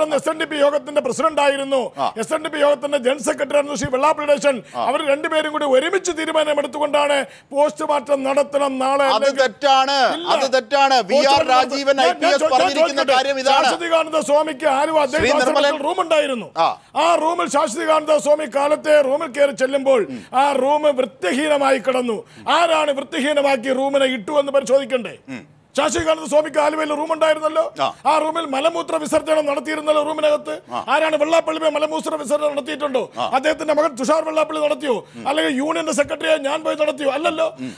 and the SNDP Yogat and the President Ireno, SNDP Yogat and the General Secretary and the Chief Lapidation. Our endeavoring to very much the remainder to Gondane, postmortem Nadathan Nala, other Tana, V.R. Rajeevan IPS, Shashigan, the Swami Kariwa, they are Roman Ireno. Our Roman Shashigan, the Swami Kalate, Roman Kare Chelimbol. Our room, Vertehina Maikaranu, Aran, Vertehina Maki room and I two on the Perchodican day. Shashi Swami Kalwell room and died in the law. Our room Malamutra Visarta and Natir in the room and other. I ran a Vellapally Malamutra Visarta and Titondo. I did the Namakan Tushar Vellapally. Alla Union the Secretary and Yan by Donatio.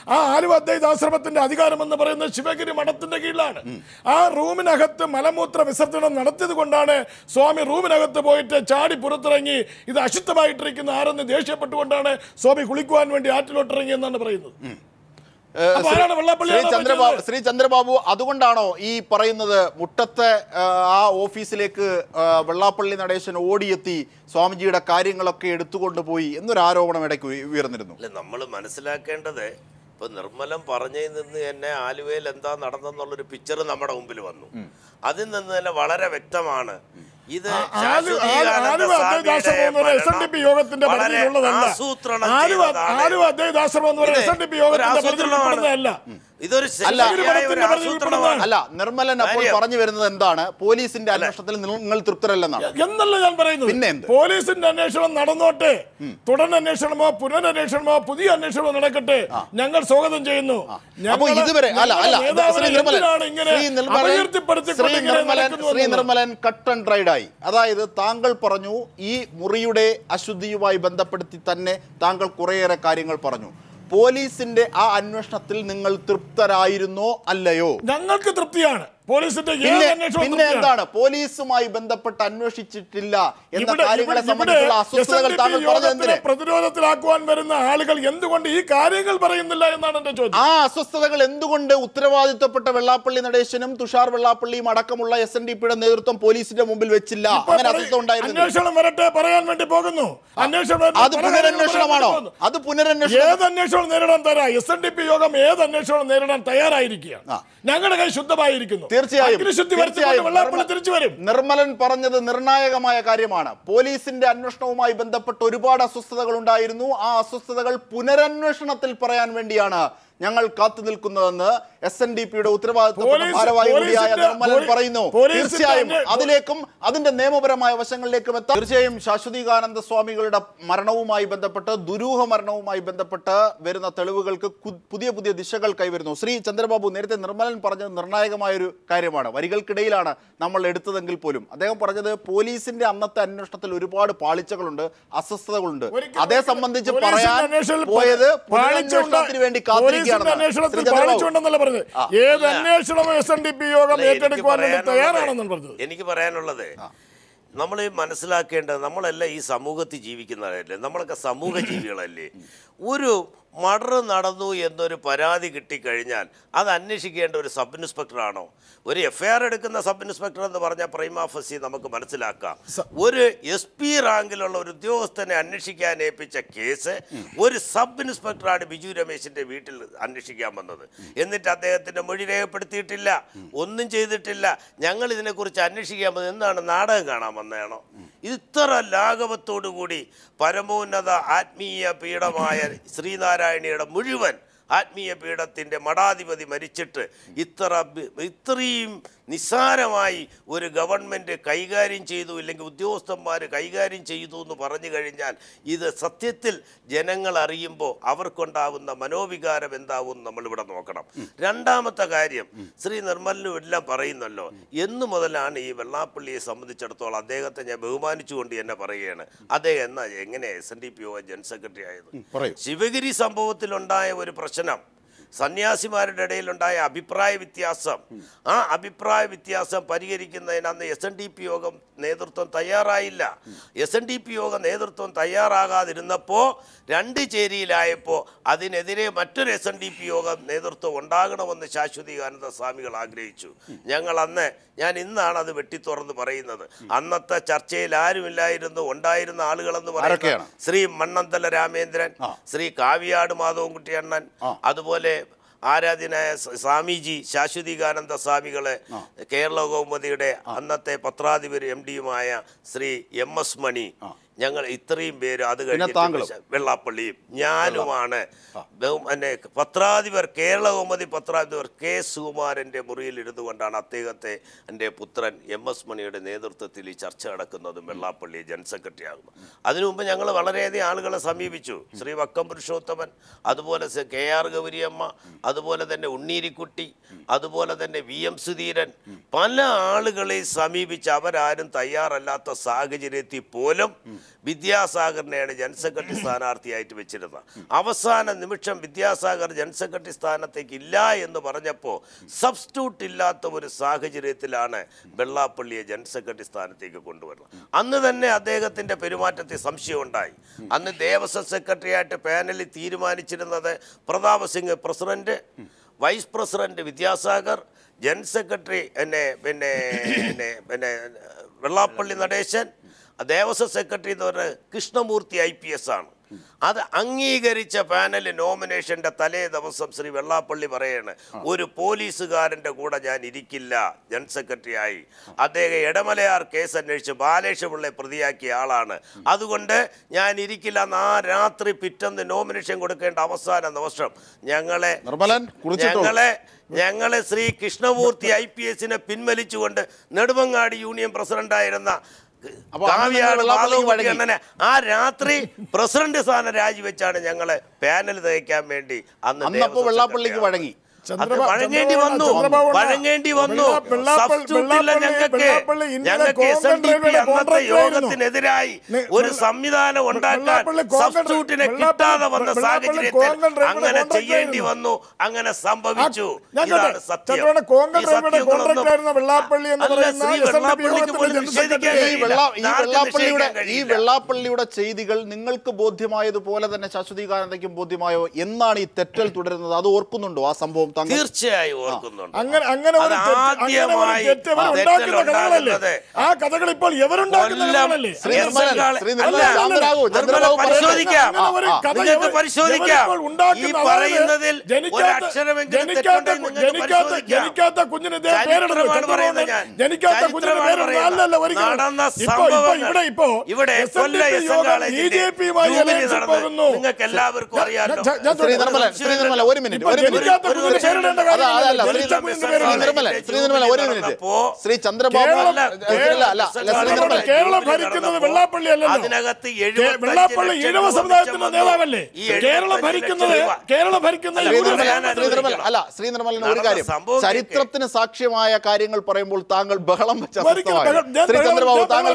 Ah, Aliva de Sarvatan Adigaram and the Baran Shivaki Matan Gilan. Our room in Agat Malamutra Visarta and Natir Gondane. So I'm a room in Agat the boy, Chadi Purutangi, is the Ashitabai trick in the Aran and the Shepherd to Gondane. So we Kulikuan went the Artilotering and the Brain. Sri Chandrababu, Adundano, E. Parana, the Mutate, office like Vellapally Natesan, Odiati, Swamiji, a carrying located two the boy, and the Raro Medaku, we are in the Namal Manasila Kanda, but Nurmalam Parana in the Aliway and the Nathan picture and Namadumbilan. Other than the Valara Vectamana. Either SNDP Yoga in the Baran Sutra, Aluva de Dasavan, SNDP Yoga in Allah, Nirmal and Apollo police in the police in the nation, not on day. Total nation of Puna nation of Pudia nation on the record day. Younger Soga than Jano. Nirmalan cut and dry dye. Ada the Tangal Paranu, E. Muriude, Ashudiva, Bandapatitane, Tangal Korea, Karingal Paranu. Police in the Anwashnatil Ningal Triptarairno Allayo. Nangal Katruptiana. Police in the Yanaka. Police my Bendapat Anwashitilla. In the Arigal Samadilla, Sustagal, Pradura Telakuan, where in the Halical Yenduandi, Karigal Baran in the Layan and the Judge. Ah, Sustagal Endugunda, Utrava, the Patavellapally Natesan, Tushar Vellapally, Madakamula, SNDP, and Nerutum, police in the Mumble Vecilla. And National Marata, Parayan Mentipogano. And National National other Puner and National Neran Tara, SNDP Yoga, the National Neran Tara Irikia. Nagaka should the Bairikino. Nirmalan Parana, the Nirnaya Maya Karimana, police in the Anusno, my Bendapaturibada, Susagunda Irnu, Ah Susagal Puneran National Parayan Vendiana, Yangal Katil Kundana, SNDP Utrava, Nirmalan Parino, Tirsiam, Adilekum, other than the name of Ramaya Vasangal Lake, Tirsiam, Shashudigan and the Swami Gulda, Marano, my Bendapata, Duru Marno, my Bendapata, where in the Telugu Pudia Pudia, the Shagal Kavirno, Sri Chandrababu Nerte, Nirmalan Parana, Nirnaya Karimana, Varigal Kadilana, Namal Editor than Gilpolum. They are the police in the Amnata and National Report, Polichakunda, Assasagunda. Are there someone the Parayan, Polichakunda? The nation of the Parachon on the Labrador. Yeah, the nation of SNDP or the Namale Manasila Kenda, Namala is Samugati Jivikinare, Namaka Samuga Jivile. Uru, Madra Nadadu Yendori Paradi Tikarinan, other Anishikan or Sub Inspectorano. Were a fair in the Sub Inspector of the Varna Prima for C. Namaka Manasilaka. Were a spear angle or Diostan and Anishikan Epicha case, were a Sub Inspector at Biju Ramesh in the Vital Anishikamano. In the Tate, the Mudira Petitilla, Uninche the Tilla, Yangal in a Kurcha Anishikaman and Nadagana. Ithara Lagavatodu Woody, Paramona, the Atmia Peda Maya, Sri Nara near a Mudivan, Atmia Peda Tinde Madadi by the Marichetre, Ithara Vitrim, Nisaramai, where a government a Kaigar in Chidu, Lengudiostamar, Kaigar in Chidu, the Paranigarinjan, either Satitil, Jenangal Arimbo, Averkonda, the Manovigara, and the Malvada Mokana. Randamatagarium, Sri Nirmalu Vidla Parinalo, Yendu Madalani, Vellapally, some of the Chartola, Degatana, Bumani Chundi, and Parayana, Adena, Yangene, SNDP, Gen Secretary. Shivagiri Sambotilondai were a Prashanam. Sannyasi married a day and I Abhipraya Vyathyasam. Abhipraya Vyathyasam Parigarikinana, the SNDP Yoga, Netherton Tayara Illa, SNDP Yoga, Netherton Tayaraga, the Rinapo, Randi Cherry Laipo, Adinedere, Matur SNDP Yoga, Netherton, Dagana on the Shashudi and the Samigal Agrichu, Yangalane, Yanina, the Vetitor of the Parana, Anata Churchill, Arivilla, and the Wondai and the Algal and the Varaka, Sri Manantala Ramendran, Sri Kaviyoor Madhavan Kutty, Adabole. Aradina Samiji, Shashudigan and the Samigale, Kerala Gomadi, Anate Patradi, MD Maya, Sri Yemasmani. ഞങ്ങൾ ഇത്രയും പേര് അത് കഴിഞ്ഞിട്ട് വെള്ളാപ്പള്ളിയും ഞാനുമാണ് പത്രാധിപർ Kerala കോമതി പത്രാധിപർ K സുകുമാരൻ്റെ മുറിയിൽ ഇരുന്നുകൊണ്ടാണ് അദ്ദേഹത്തെ എൻ്റെ പുത്രൻ M S മണിയുടെ നേതൃത്വത്തിൽ ഈ ചർച്ച നടക്കുന്നതും വെള്ളാപ്പള്ളി ജനറൽ സെക്രട്ടറി ആകുന്നു. അതിനു മുമ്പ് ഞങ്ങൾ വളരെയധികം ആളുകളെ സമീപിച്ചു. ശ്രീ വക്കം പുരുഷോത്തമൻ, അതുപോലെ കെ.ആർ. ഗൗരിയമ്മ, അതുപോലെ തന്നെ ഉണ്ണീരിക്കുട്ടി, അതുപോലെ തന്നെ വി.എം. സുധീരൻ, പല ആളുകളെ സമീപിച്ച് അവരാരും തയ്യാറല്ലാത്ത സാഹചര്യത്തിൽ പോലും വിദ്യാസാഗറിനെയാണ് ജനറൽ സെക്രട്ടറി സ്ഥാനാർത്ഥിയായിട്ട് വെച്ചിരുന്നത്. അവസാന നിമിഷം വിദ്യാസാഗർ ജനറൽ സെക്രട്ടറി സ്ഥാനത്തേക്ക് ഇല്ല എന്ന് പറഞ്ഞപ്പോൾ സബ്സ്റ്റിറ്റ്യൂട്ട് ഇല്ലാത്ത ഒരു സാഹചര്യത്തിലാണ് വെള്ളാപ്പള്ളിയെ ജനറൽ സെക്രട്ടറി സ്ഥാനത്തേക്ക് കൊണ്ടുവരുന്നത്. അന്ന് തന്നെ അദ്ദേഹത്തിൻ്റെ പെരുമാറ്റത്തിൽ സംശയമുണ്ടായി. അന്ന് ദേവസ്വം സെക്രട്ടറിയായിട്ട് പാനലിൽ തീരുമാനിച്ചിരുന്നത് പ്രതാപ Singh president, vice president Vidyasagar, general secretary എന്നെ പിന്നെ പിന്നെ പിന്നെ വെള്ളാപ്പള്ളി നടേശൻ, ദേവസ്വം സെക്രട്ടറി എന്ന് പറഞ്ഞ കൃഷ്ണമൂർത്തി IPS ആണ്. അത് അംഗീകരിച്ച പാനൽ നോമിനേഷൻ്റെ തലേ ദിവസം ശ്രീ വെള്ളാപ്പള്ളി പറയാണ്, ഒരു പോലീസുകാരൻ്റെ കൂടെ ഞാൻ ഇരിക്കില്ല ജനറൽ സെക്രട്ടറിയായി. അദ്ദേഹം ഇടമലയാർ കേസ് അന്വേഷിച്ച് ബാലേഷപിള്ളയെ പ്രതിയാക്കിയ ആളാണ്. അതുകൊണ്ട് ഞാൻ ഇരിക്കില്ല എന്ന് ആ രാത്രി പിറ്റേന്ന് നോമിനേഷൻ കൊടുക്കേണ്ട അവസാന ദിവസം ഞങ്ങളെ ശ്രീ കൃഷ്ണമൂർത്തി IPSനെ പിൻവലിച്ചുകൊണ്ട് നെടുമങ്ങാടി യൂണിയൻ പ്രസിഡന്റായിരുന്ന ആ രാത്രി പ്രസിഡന്റ് സ്ഥാനം രാജിവെച്ചാണ് ഞങ്ങളെ പാനൽ തയ്ക്കാൻ വേണ്ടി അന്ന് വെള്ളാപ്പള്ളിക്ക് വഴങ്ങി വഴങ്ങേണ്ടി വന്നു. ഞങ്ങൾക്ക് SNDP അന്നത്തെ യോഗത്തിനെതിരായി ഒരു സംവിധാനം ഉണ്ടാക്കാൻ സബ്സ്റ്റിറ്റ്യൂട്ടിനെ കിട്ടാതെ വന്ന സാഹചര്യത്തിൽ അങ്ങനെ ചെയ്യേണ്ടി വന്നു. അങ്ങനെ സംഭവിച്ചു. ഈ വെള്ളാപ്പള്ളിയുടെ ചെയ്തികൾ നിങ്ങൾക്ക് ബോധ്യമായതുപോലെ തന്നെ ശാശ്വതികാനന്ദയ്ക്കും ബോധ്യമായോ? എന്നാണ് ഈ തെറ്റൽ തുടരുന്നത്? അത് ഓർക്കുന്നുണ്ടോ ആ സംഭവം? തീർച്ചയായും ഓർക്കുന്നുണ്ട്. ജനിക്കാത്ത കുഞ്ഞിന് നിങ്ങൾക്ക് എല്ലാവർക്കും അറിയാമല്ലോ. ശ്രീ ചന്ദ്രബാബു അതിനകത്ത് അല്ല. ശ്രീ നിർമ്മലൻ, ഒരു കാര്യം, ചരിത്രത്തിന് സാക്ഷ്യമായ കാര്യങ്ങൾ പറയുമ്പോൾ താങ്കൾ ബഹളം വെച്ച ശ്രീ ചന്ദ്രബാബു താങ്കൾ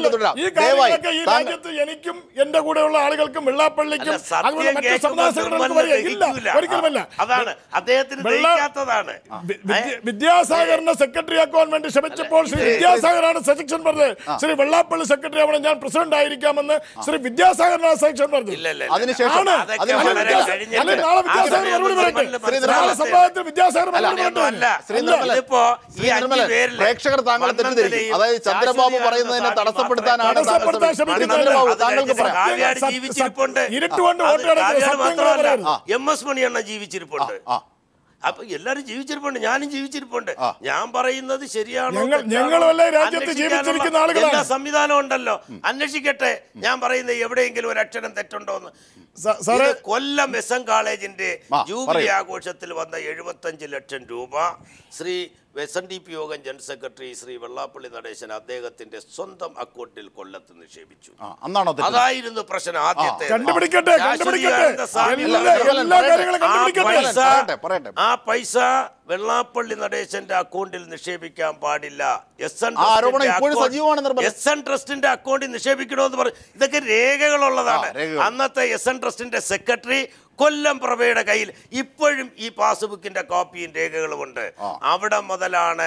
എനിക്കും എന്റെ കൂടെയുള്ള ആളുകൾക്കും വെള്ളാപ്പള്ളിക്കും അതാണ് അദ്ദേഹത്തിന് വിദ്യാസാഗറിനെ സെക്രട്ടറി ആക്കുവാൻ വേണ്ടി ശ്രമിച്ചപ്പോൾ ശ്രീ വിദ്യാസാഗറാണ് സജക്ഷൻ പറഞ്ഞത്. ശ്രീ വെള്ളാപ്പള്ളി സെക്രട്ടറി ആവണം, ഞാൻ പ്രസിഡന്റ് ആയിരിക്കാമെന്ന് ശ്രീ വിദ്യാസാഗറിനാണ് സജക്ഷൻ പറഞ്ഞത്. അതിനുശേഷം പ്രേക്ഷകർ താങ്കൾ തെറ്റിദ്ധരിക്കും. അതായത് ചന്ദ്രബാബു പറയുന്നതിനെ തടസ്സപ്പെടുത്താനാണ് ജീവിച്ചിരിപ്പുണ്ട്. അപ്പൊ എല്ലാരും ജീവിച്ചിരിപ്പുണ്ട്, ഞാനും ജീവിച്ചിരിപ്പുണ്ട്. ഞാൻ പറയുന്നത് ശരിയാണോ? എല്ലാ സംവിധാനം ഉണ്ടല്ലോ, അന്വേഷിക്കട്ടെ. ഞാൻ പറയുന്നത് എവിടെയെങ്കിലും ഒരു അക്ഷരം തെറ്റുണ്ടോന്ന്. കൊല്ലം എസ് എൻ കോളേജിന്റെ ജൂബിലി ആഘോഷത്തിൽ വന്ന 75 ലക്ഷം രൂപ ശ്രീ SNDP യോഗം ജനറൽ സെക്രട്ടറി ശ്രീ വെള്ളാപ്പള്ളി നടേശൻ അദ്ദേഹത്തിന്റെ സ്വന്തം അക്കൗണ്ടിൽ കൊല്ലത്ത് നിക്ഷേപിച്ചു. അതായിരുന്നു പ്രശ്നം. ആദ്യത്തെ ആ പൈസ വെള്ളാപ്പള്ളി നടേശന്റെ അക്കൗണ്ടിൽ നിക്ഷേപിക്കാൻ പാടില്ല, SN ട്രസ്റ്റിന്റെ അക്കൗണ്ടിൽ നിക്ഷേപിക്കണമെന്ന് പറഞ്ഞു. ഇതൊക്കെ രേഖകളുള്ളതാണ്. അന്നത്തെ SN ട്രസ്റ്റിന്റെ സെക്രട്ടറി കൊല്ലം പ്രഭയുടെ കയ്യിൽ ഇപ്പോഴും ഈ പാസ്ബുക്കിന്റെ കോപ്പിയും രേഖകളുമുണ്ട്. അവിടെ മുതലാണ്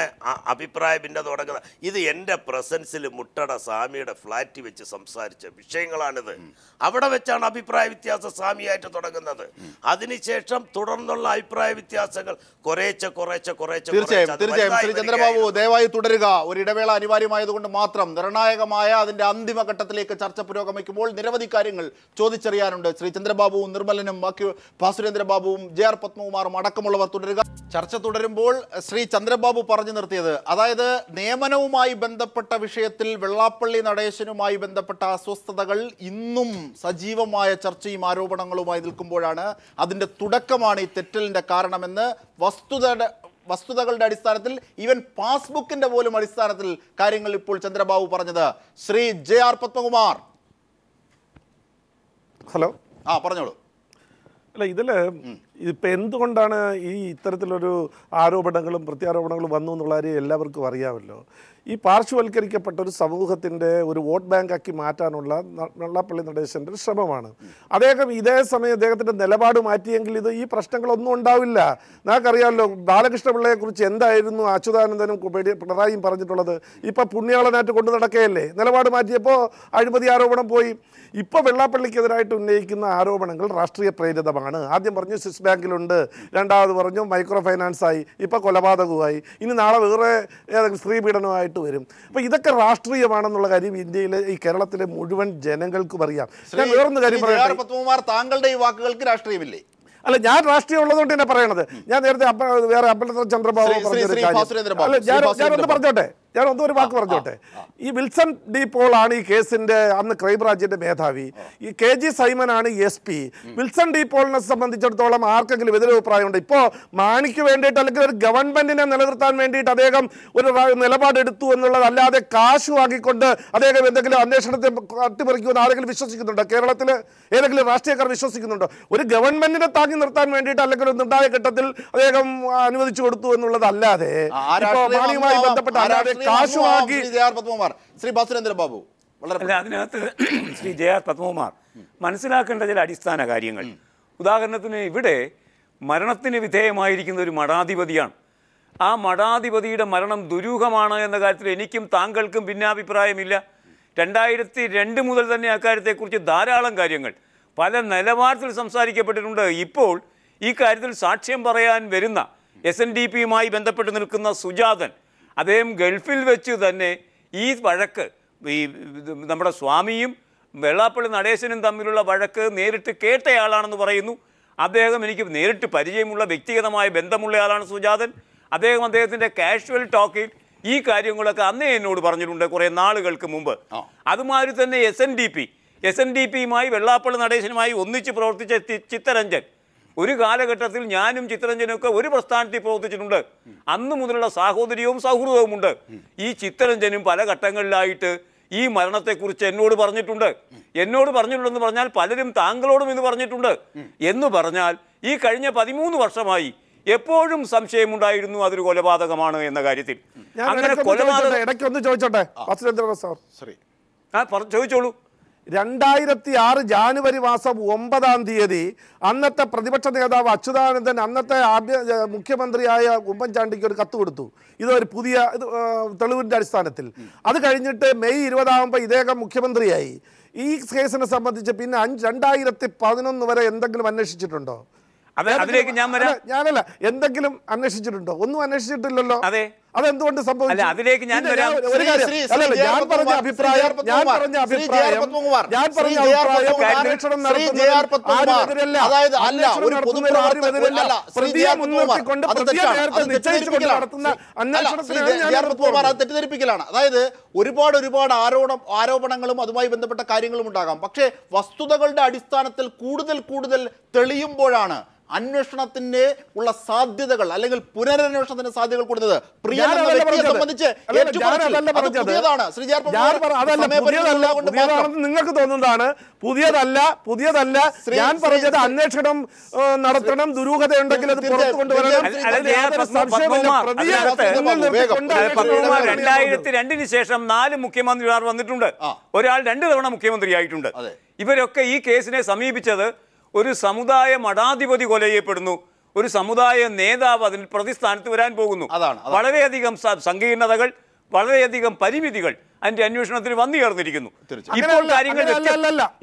അഭിപ്രായ ഭിന്നത തുടങ്ങുന്നത്. ഇത് എൻ്റെ പ്രസൻസിൽ മുട്ടട സ്വാമിയുടെ ഫ്ലാറ്റ് വെച്ച് സംസാരിച്ച വിഷയങ്ങളാണിത്. അവിടെ വെച്ചാണ് അഭിപ്രായ വ്യത്യാസം സ്വാമിയായിട്ട് തുടങ്ങുന്നത്. അതിനുശേഷം തുടർന്നുള്ള അഭിപ്രായ വ്യത്യാസങ്ങൾ കുറേച്ചെ. തീർച്ചയായും ശ്രീ ചന്ദ്രബാബു ദയവായി തുടരുക. ഒരു ഇടവേള അനിവാര്യമായതുകൊണ്ട് മാത്രം നിർണായകമായ അതിന്റെ അന്തിമ ഘട്ടത്തിലേക്ക് ചർച്ച പുരോഗമിക്കുമ്പോൾ നിരവധി കാര്യങ്ങൾ ചോദിച്ചറിയാനുണ്ട്. Shri ചന്ദ്രബാബുവും നിർമ്മലനും Bhasurendra Babu, J.R. Padmakumar, Madakamulla Tudriga, Charcha Tudarimbol, Sri Chandrababu Parajanarthe, Ada, Nemanumai Bendapata Vishatil, Vellapally Natesanumai Bendapata, Sostadagal, Innum, Sajiva Maya Churchi, Maro Bangalumai Kumborana, Adin the Tudakamani, Tetil in the Karanamana, Vastu. Vastudagal Dadisaratil, even passbook in the volume of Saratil, Karingalipul Chandrababu Paranada, Sri J.R. Padmakumar. Hello? Ah, Paranolo. Like the Pendondana, E. Tertilu, Aro Badangalum, Pratiarobangal, Bandulari, Lavar Variavalo. E. partial caricature, Savuhatinde, or vote bank Akimata, Nola Pollination, Samavana. Adaka either some of the Nelabadu Mati and Glido, E. Prastangal of Nondavilla, Nakaria, Balakistabla, Cruchenda, Achudan, and then Kupati, Patarai in Parajitola, Ipa Punyala to go to the Kale, Nelabadu Matiapo, Adipa the Arobanapoi, Ipa Vellapally right to make in the Arobanangal, Rastria prayed at the Bana, Adam Barnes Bank Lunda, and out of the microfinance, Ipa Colabada Guai, in an hour of 3 bit and I. But this is Rastri Avananagari, Kerala, Muduan, Jenangal Kubaria. Then we are on the Garibar Patumar, Tangal Day Wakal Rastri Village. Alayat Rastri London in a parana. Yad, we are Ambalathara Chandrababu. I don't do a back for Jote. E. Wilson D. Polani case in the on the Crime Branch at Methavi. E. KG Simon Ani SP. Wilson D. Polna Saman the Jotolam Arkagle with the Prime Depo. Maniki Vendetta government in another time Mendy Tadegam with a Melabad to another the Kashuaki Konda, Adega with the nation of the Article Vishos in the Kerala, Elegant Rastika Vishos in with a government in a talking in the time Mendy Talagan of the Diacatil, Adegam, and with the Churtu and Lade. J.R. Padmakumar, Sri Bhasurendra Babu. Sri J.R. Padmakumar. Manasila the Adistana Guardian. Udaganatune Vide, Maranatine Vite, Maikin, the Maradi Badian. Ah, Maradi Badida, Maranam Durukamana and the Gatri, Nikim, Tangal, Kumbinavi Praia Mila, Tendai, Rendemuzan Akar, the Kurti Dara and Guardian. Father Nalamarthil, some Sari Capitunda, Ipol, Ekadil, Satchembaria and Verina, SNDP, my Bentapatanakuна Sujadan. Adem Gelfil Vechu than East Baraka, the number of Swamiim, Vellapally Natesan in the Mirula Baraka, near to Kate Alan and the Varenu, Adega Miniki near to Padimula, Victigamai, Bentamula and Sujadan, Adega there in a casual talking, E. Kariangulakane, no Barnunda Korenal Kumumba. Adamari than the SNDP, SNDP, my Vellapally Natesan, my Unichi Proticha Chittaranjan. Urigalatil Yanum Chittaranjan, Uribastanti Protichunda, and the Mudra Saho, the Yom Sahuru Munda, E. Chittaranjan in Palakatangal lighter, E. Maranate Kurchen, no Barnitunda, Yeno Barnil on the Barnal, Paladim Tangalodum in the Barnitunda, Yeno Barnal, E. Karina Padimun Varsamai, Epodum some shame would I know other Golabada Gamano in the Gadit. I'm going to call the Georgia. What's the other side? Sorry. For Chocholu. Jandairatia, January was of Wombadan Diedi, Anata Pradipata Vachuda, and then Anata Mukimandria, Wumpanjandikur Katurdu, either Pudia Talud Daristatil. Other Karinate may Ivadam by Idega Mukimandriai. Each case in a Samadi Japin and Jandairati Padanum were in the Gilmanesh Chitundo. Yanella, in the Gilm Anesh Chitundo, one Anesh. I don't want to suppose that. Unnationatine, Ula Sadi, the Galagal, Puran, and Sadi Kurda, Priya, and Jana, Sri Jarpa, Nakadana, Pudia, Allah, Pudia, Allah, Srian Paraja, Unnationum, Naratanam, Duruka, and the Or is Samudaya Madadibodi Golay Pernu, or is Samudaya Neda was in Protestant to Ran Bogunu. Adana, Palavadikam Sangina, Palavadikam Paribitical, അതിന്റെ അന്വേഷണത്തിന് വന്നു ചേർന്നിരിക്കുന്നു.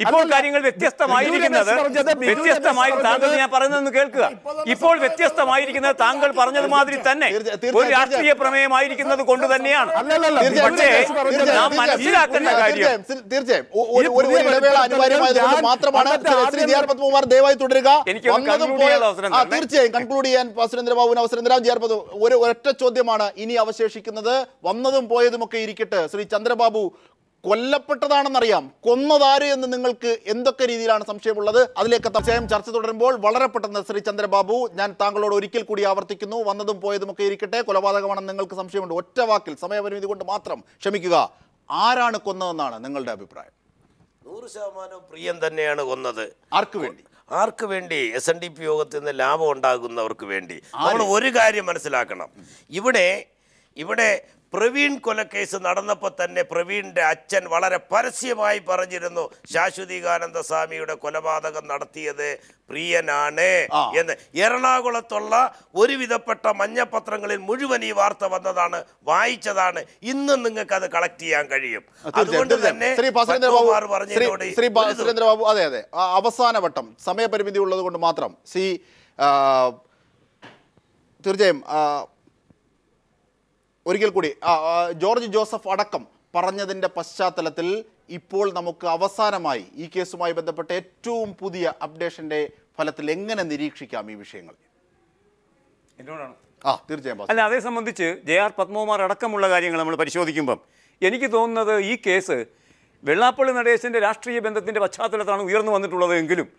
ഇപ്പോൾ കാര്യങ്ങൾ വ്യത്യസ്തമായിരിക്കുന്നത് ഞാൻ പറയുന്നതെന്ന് കേൾക്കുക. ഇപ്പോൾ വ്യത്യസ്തമായിരിക്കുന്നത് താങ്കൾ പറഞ്ഞത് മാതിരി തന്നെ ഒരു രാഷ്ട്രീയ പ്രമേയമായിരിക്കുന്നത് കൊണ്ട് തന്നെയാണ്. പക്ഷേ നാം മനസ്സിലാക്കേണ്ട കാര്യം തീർച്ചയായും എനിക്ക് തീർച്ചയായും കൺക്ലൂഡ് ചെയ്യാൻ സുരേന്ദ്രബാബുവിന് അവസരം തരാം. ജി.ആർ. പദു, ഒരു ഒരൊറ്റ ചോദ്യമാണ് ഇനി അവശേഷിക്കുന്നത്. വന്നതും പോയതുമൊക്കെ ഇരിക്കട്ടെ, ശ്രീ ചന്ദ്രബാബു കൊല്ലപ്പെട്ടതാണെന്നറിയാം, കൊന്നതാര് എന്ന് നിങ്ങൾക്ക് എന്തൊക്കെ രീതിയിലാണ് സംശയമുള്ളത്? അതിലേക്ക് തീർച്ചയായും ചർച്ച തുടരുമ്പോൾ വളരെ പെട്ടെന്ന് ശ്രീ ചന്ദ്രബാബു, ഞാൻ താങ്കളോട് ഒരിക്കൽ കൂടി ആവർത്തിക്കുന്നു, വന്നതും പോയതുമൊക്കെ ഇരിക്കട്ടെ, കൊലപാതകമാണെന്ന് നിങ്ങൾക്ക് സംശയമുണ്ട്, ഒറ്റ വാക്കിൽ സമയപരിമിതി കൊണ്ട് മാത്രം ക്ഷമിക്കുക, ആരാണ് കൊന്നതെന്നാണ് നിങ്ങളുടെ അഭിപ്രായം? 100% പ്രിയം തന്നെയാണ് കൊന്നത്. ആർക്കു വേണ്ടി? ആർക്ക് വേണ്ടി? SNDP യോഗത്തിൽ നിന്ന് ലാഭം ഉണ്ടാകുന്നവർക്ക് വേണ്ടി. നമ്മൾ ഒരു കാര്യം മനസ്സിലാക്കണം, ഇവിടെ പ്രവീൺ കൊലക്കേസ് നടന്നപ്പോൾ തന്നെ പ്രവീണിൻ്റെ അച്ഛൻ വളരെ പരസ്യമായി പറഞ്ഞിരുന്നു, ശാശ്വതികാനന്ദ സ്വാമിയുടെ കൊലപാതകം നടത്തിയത് പ്രിയനാണ് എന്ന്. എറണാകുളത്തുള്ള ഒരുവിധപ്പെട്ട മഞ്ഞപത്രങ്ങളിൽ മുഴുവൻ ഈ വാർത്ത വന്നതാണ്, വായിച്ചതാണ്. ഇന്നും നിങ്ങൾക്ക് അത് കളക്ട് ചെയ്യാൻ കഴിയും. അതുകൊണ്ട് തന്നെ ശ്രീ സുരേന്ദ്രബാബു, അതെ അതെ, അവസാനവട്ടം സമയപരിമിതി ഉള്ളത് കൊണ്ട് മാത്രം ശ്രീ തീർച്ചയായും ഒരിക്കൽ കൂടി ജോർജ് ജോസഫ് അടക്കം പറഞ്ഞതിൻ്റെ പശ്ചാത്തലത്തിൽ ഇപ്പോൾ നമുക്ക് അവസാനമായി ഈ കേസുമായി ബന്ധപ്പെട്ട ഏറ്റവും പുതിയ അപ്ഡേഷൻ്റെ ഫലത്തിൽ എങ്ങനെ നിരീക്ഷിക്കാം ഈ വിഷയങ്ങൾ? എന്നോടാണ് ആ തീർച്ചയായും. അല്ല, അതേ സംബന്ധിച്ച് J.R. പത്മകുമാർ അടക്കമുള്ള കാര്യങ്ങൾ നമ്മൾ പരിശോധിക്കുമ്പം എനിക്ക് തോന്നുന്നത് ഈ കേസ് വെള്ളാപ്പള്ളി നടേശൻ്റെ രാഷ്ട്രീയ ബന്ധത്തിൻ്റെ പശ്ചാത്തലത്താണ് ഉയർന്നു വന്നിട്ടുള്ളത്. എങ്കിലും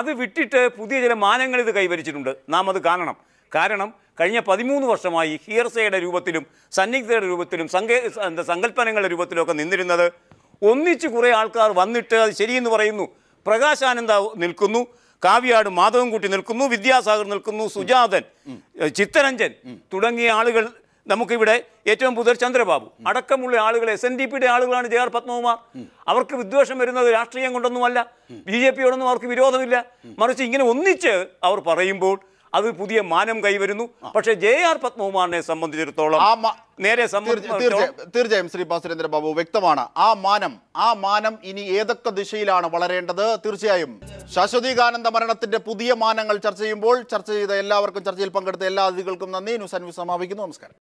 അത് വിട്ടിട്ട് പുതിയ ചില മാനങ്ങൾ ഇത് കൈവരിച്ചിട്ടുണ്ട്. നാം അത് കാണണം. കാരണം കഴിഞ്ഞ 13 വർഷമായി ഹിയർസയുടെ രൂപത്തിലും സന്നിഗ്ധയുടെ രൂപത്തിലും സങ്കല്പനങ്ങളുടെ രൂപത്തിലുമൊക്കെ നിന്നിരുന്നത് ഒന്നിച്ച് കുറേ ആൾക്കാർ വന്നിട്ട് അത് ശരിയെന്ന് പറയുന്നു. പ്രകാശാനന്ദ നിൽക്കുന്നു, കാവ്യാട് മാധവൻ കുട്ടി നിൽക്കുന്നു, വിദ്യാസാഗർ നിൽക്കുന്നു, സുജാതൻ, ചിത്തരഞ്ജൻ തുടങ്ങിയ ആളുകൾ. നമുക്കിവിടെ ഏറ്റവും പുതിയ ചന്ദ്രബാബു അടക്കമുള്ള ആളുകൾ SNDP-യുടെ ആളുകളാണ്. J.R. പത്മകുമാർ, അവർക്ക് വിദ്വേഷം വരുന്നത് രാഷ്ട്രീയം കൊണ്ടൊന്നുമല്ല, BJP-യോടൊന്നും അവർക്ക് വിരോധമില്ല. മറിച്ച് ഇങ്ങനെ ഒന്നിച്ച് അവർ പറയുമ്പോൾ അത് പുതിയ മാനം കൈവരുന്നു. പക്ഷേ J.R. പത്മകുമാറിനെ സംബന്ധിച്ചിടത്തോളം തീർച്ചയായും ശ്രീ ബസുരേന്ദ്രബാബു വ്യക്തമാണ്, ആ മാനം ഇനി ഏതൊക്കെ ദിശയിലാണ് വളരേണ്ടത്? തീർച്ചയായും ശാശ്വതീകാനന്ദ മരണത്തിന്റെ പുതിയ മാനങ്ങൾ ചർച്ച ചെയ്യുമ്പോൾ ചർച്ച ചെയ്ത എല്ലാവർക്കും, ചർച്ചയിൽ പങ്കെടുത്ത എല്ലാ അതിഥികൾക്കും നന്ദി. ന്യൂസ് അൻവി സമാപിക്കുന്നു. നമസ്കാരം.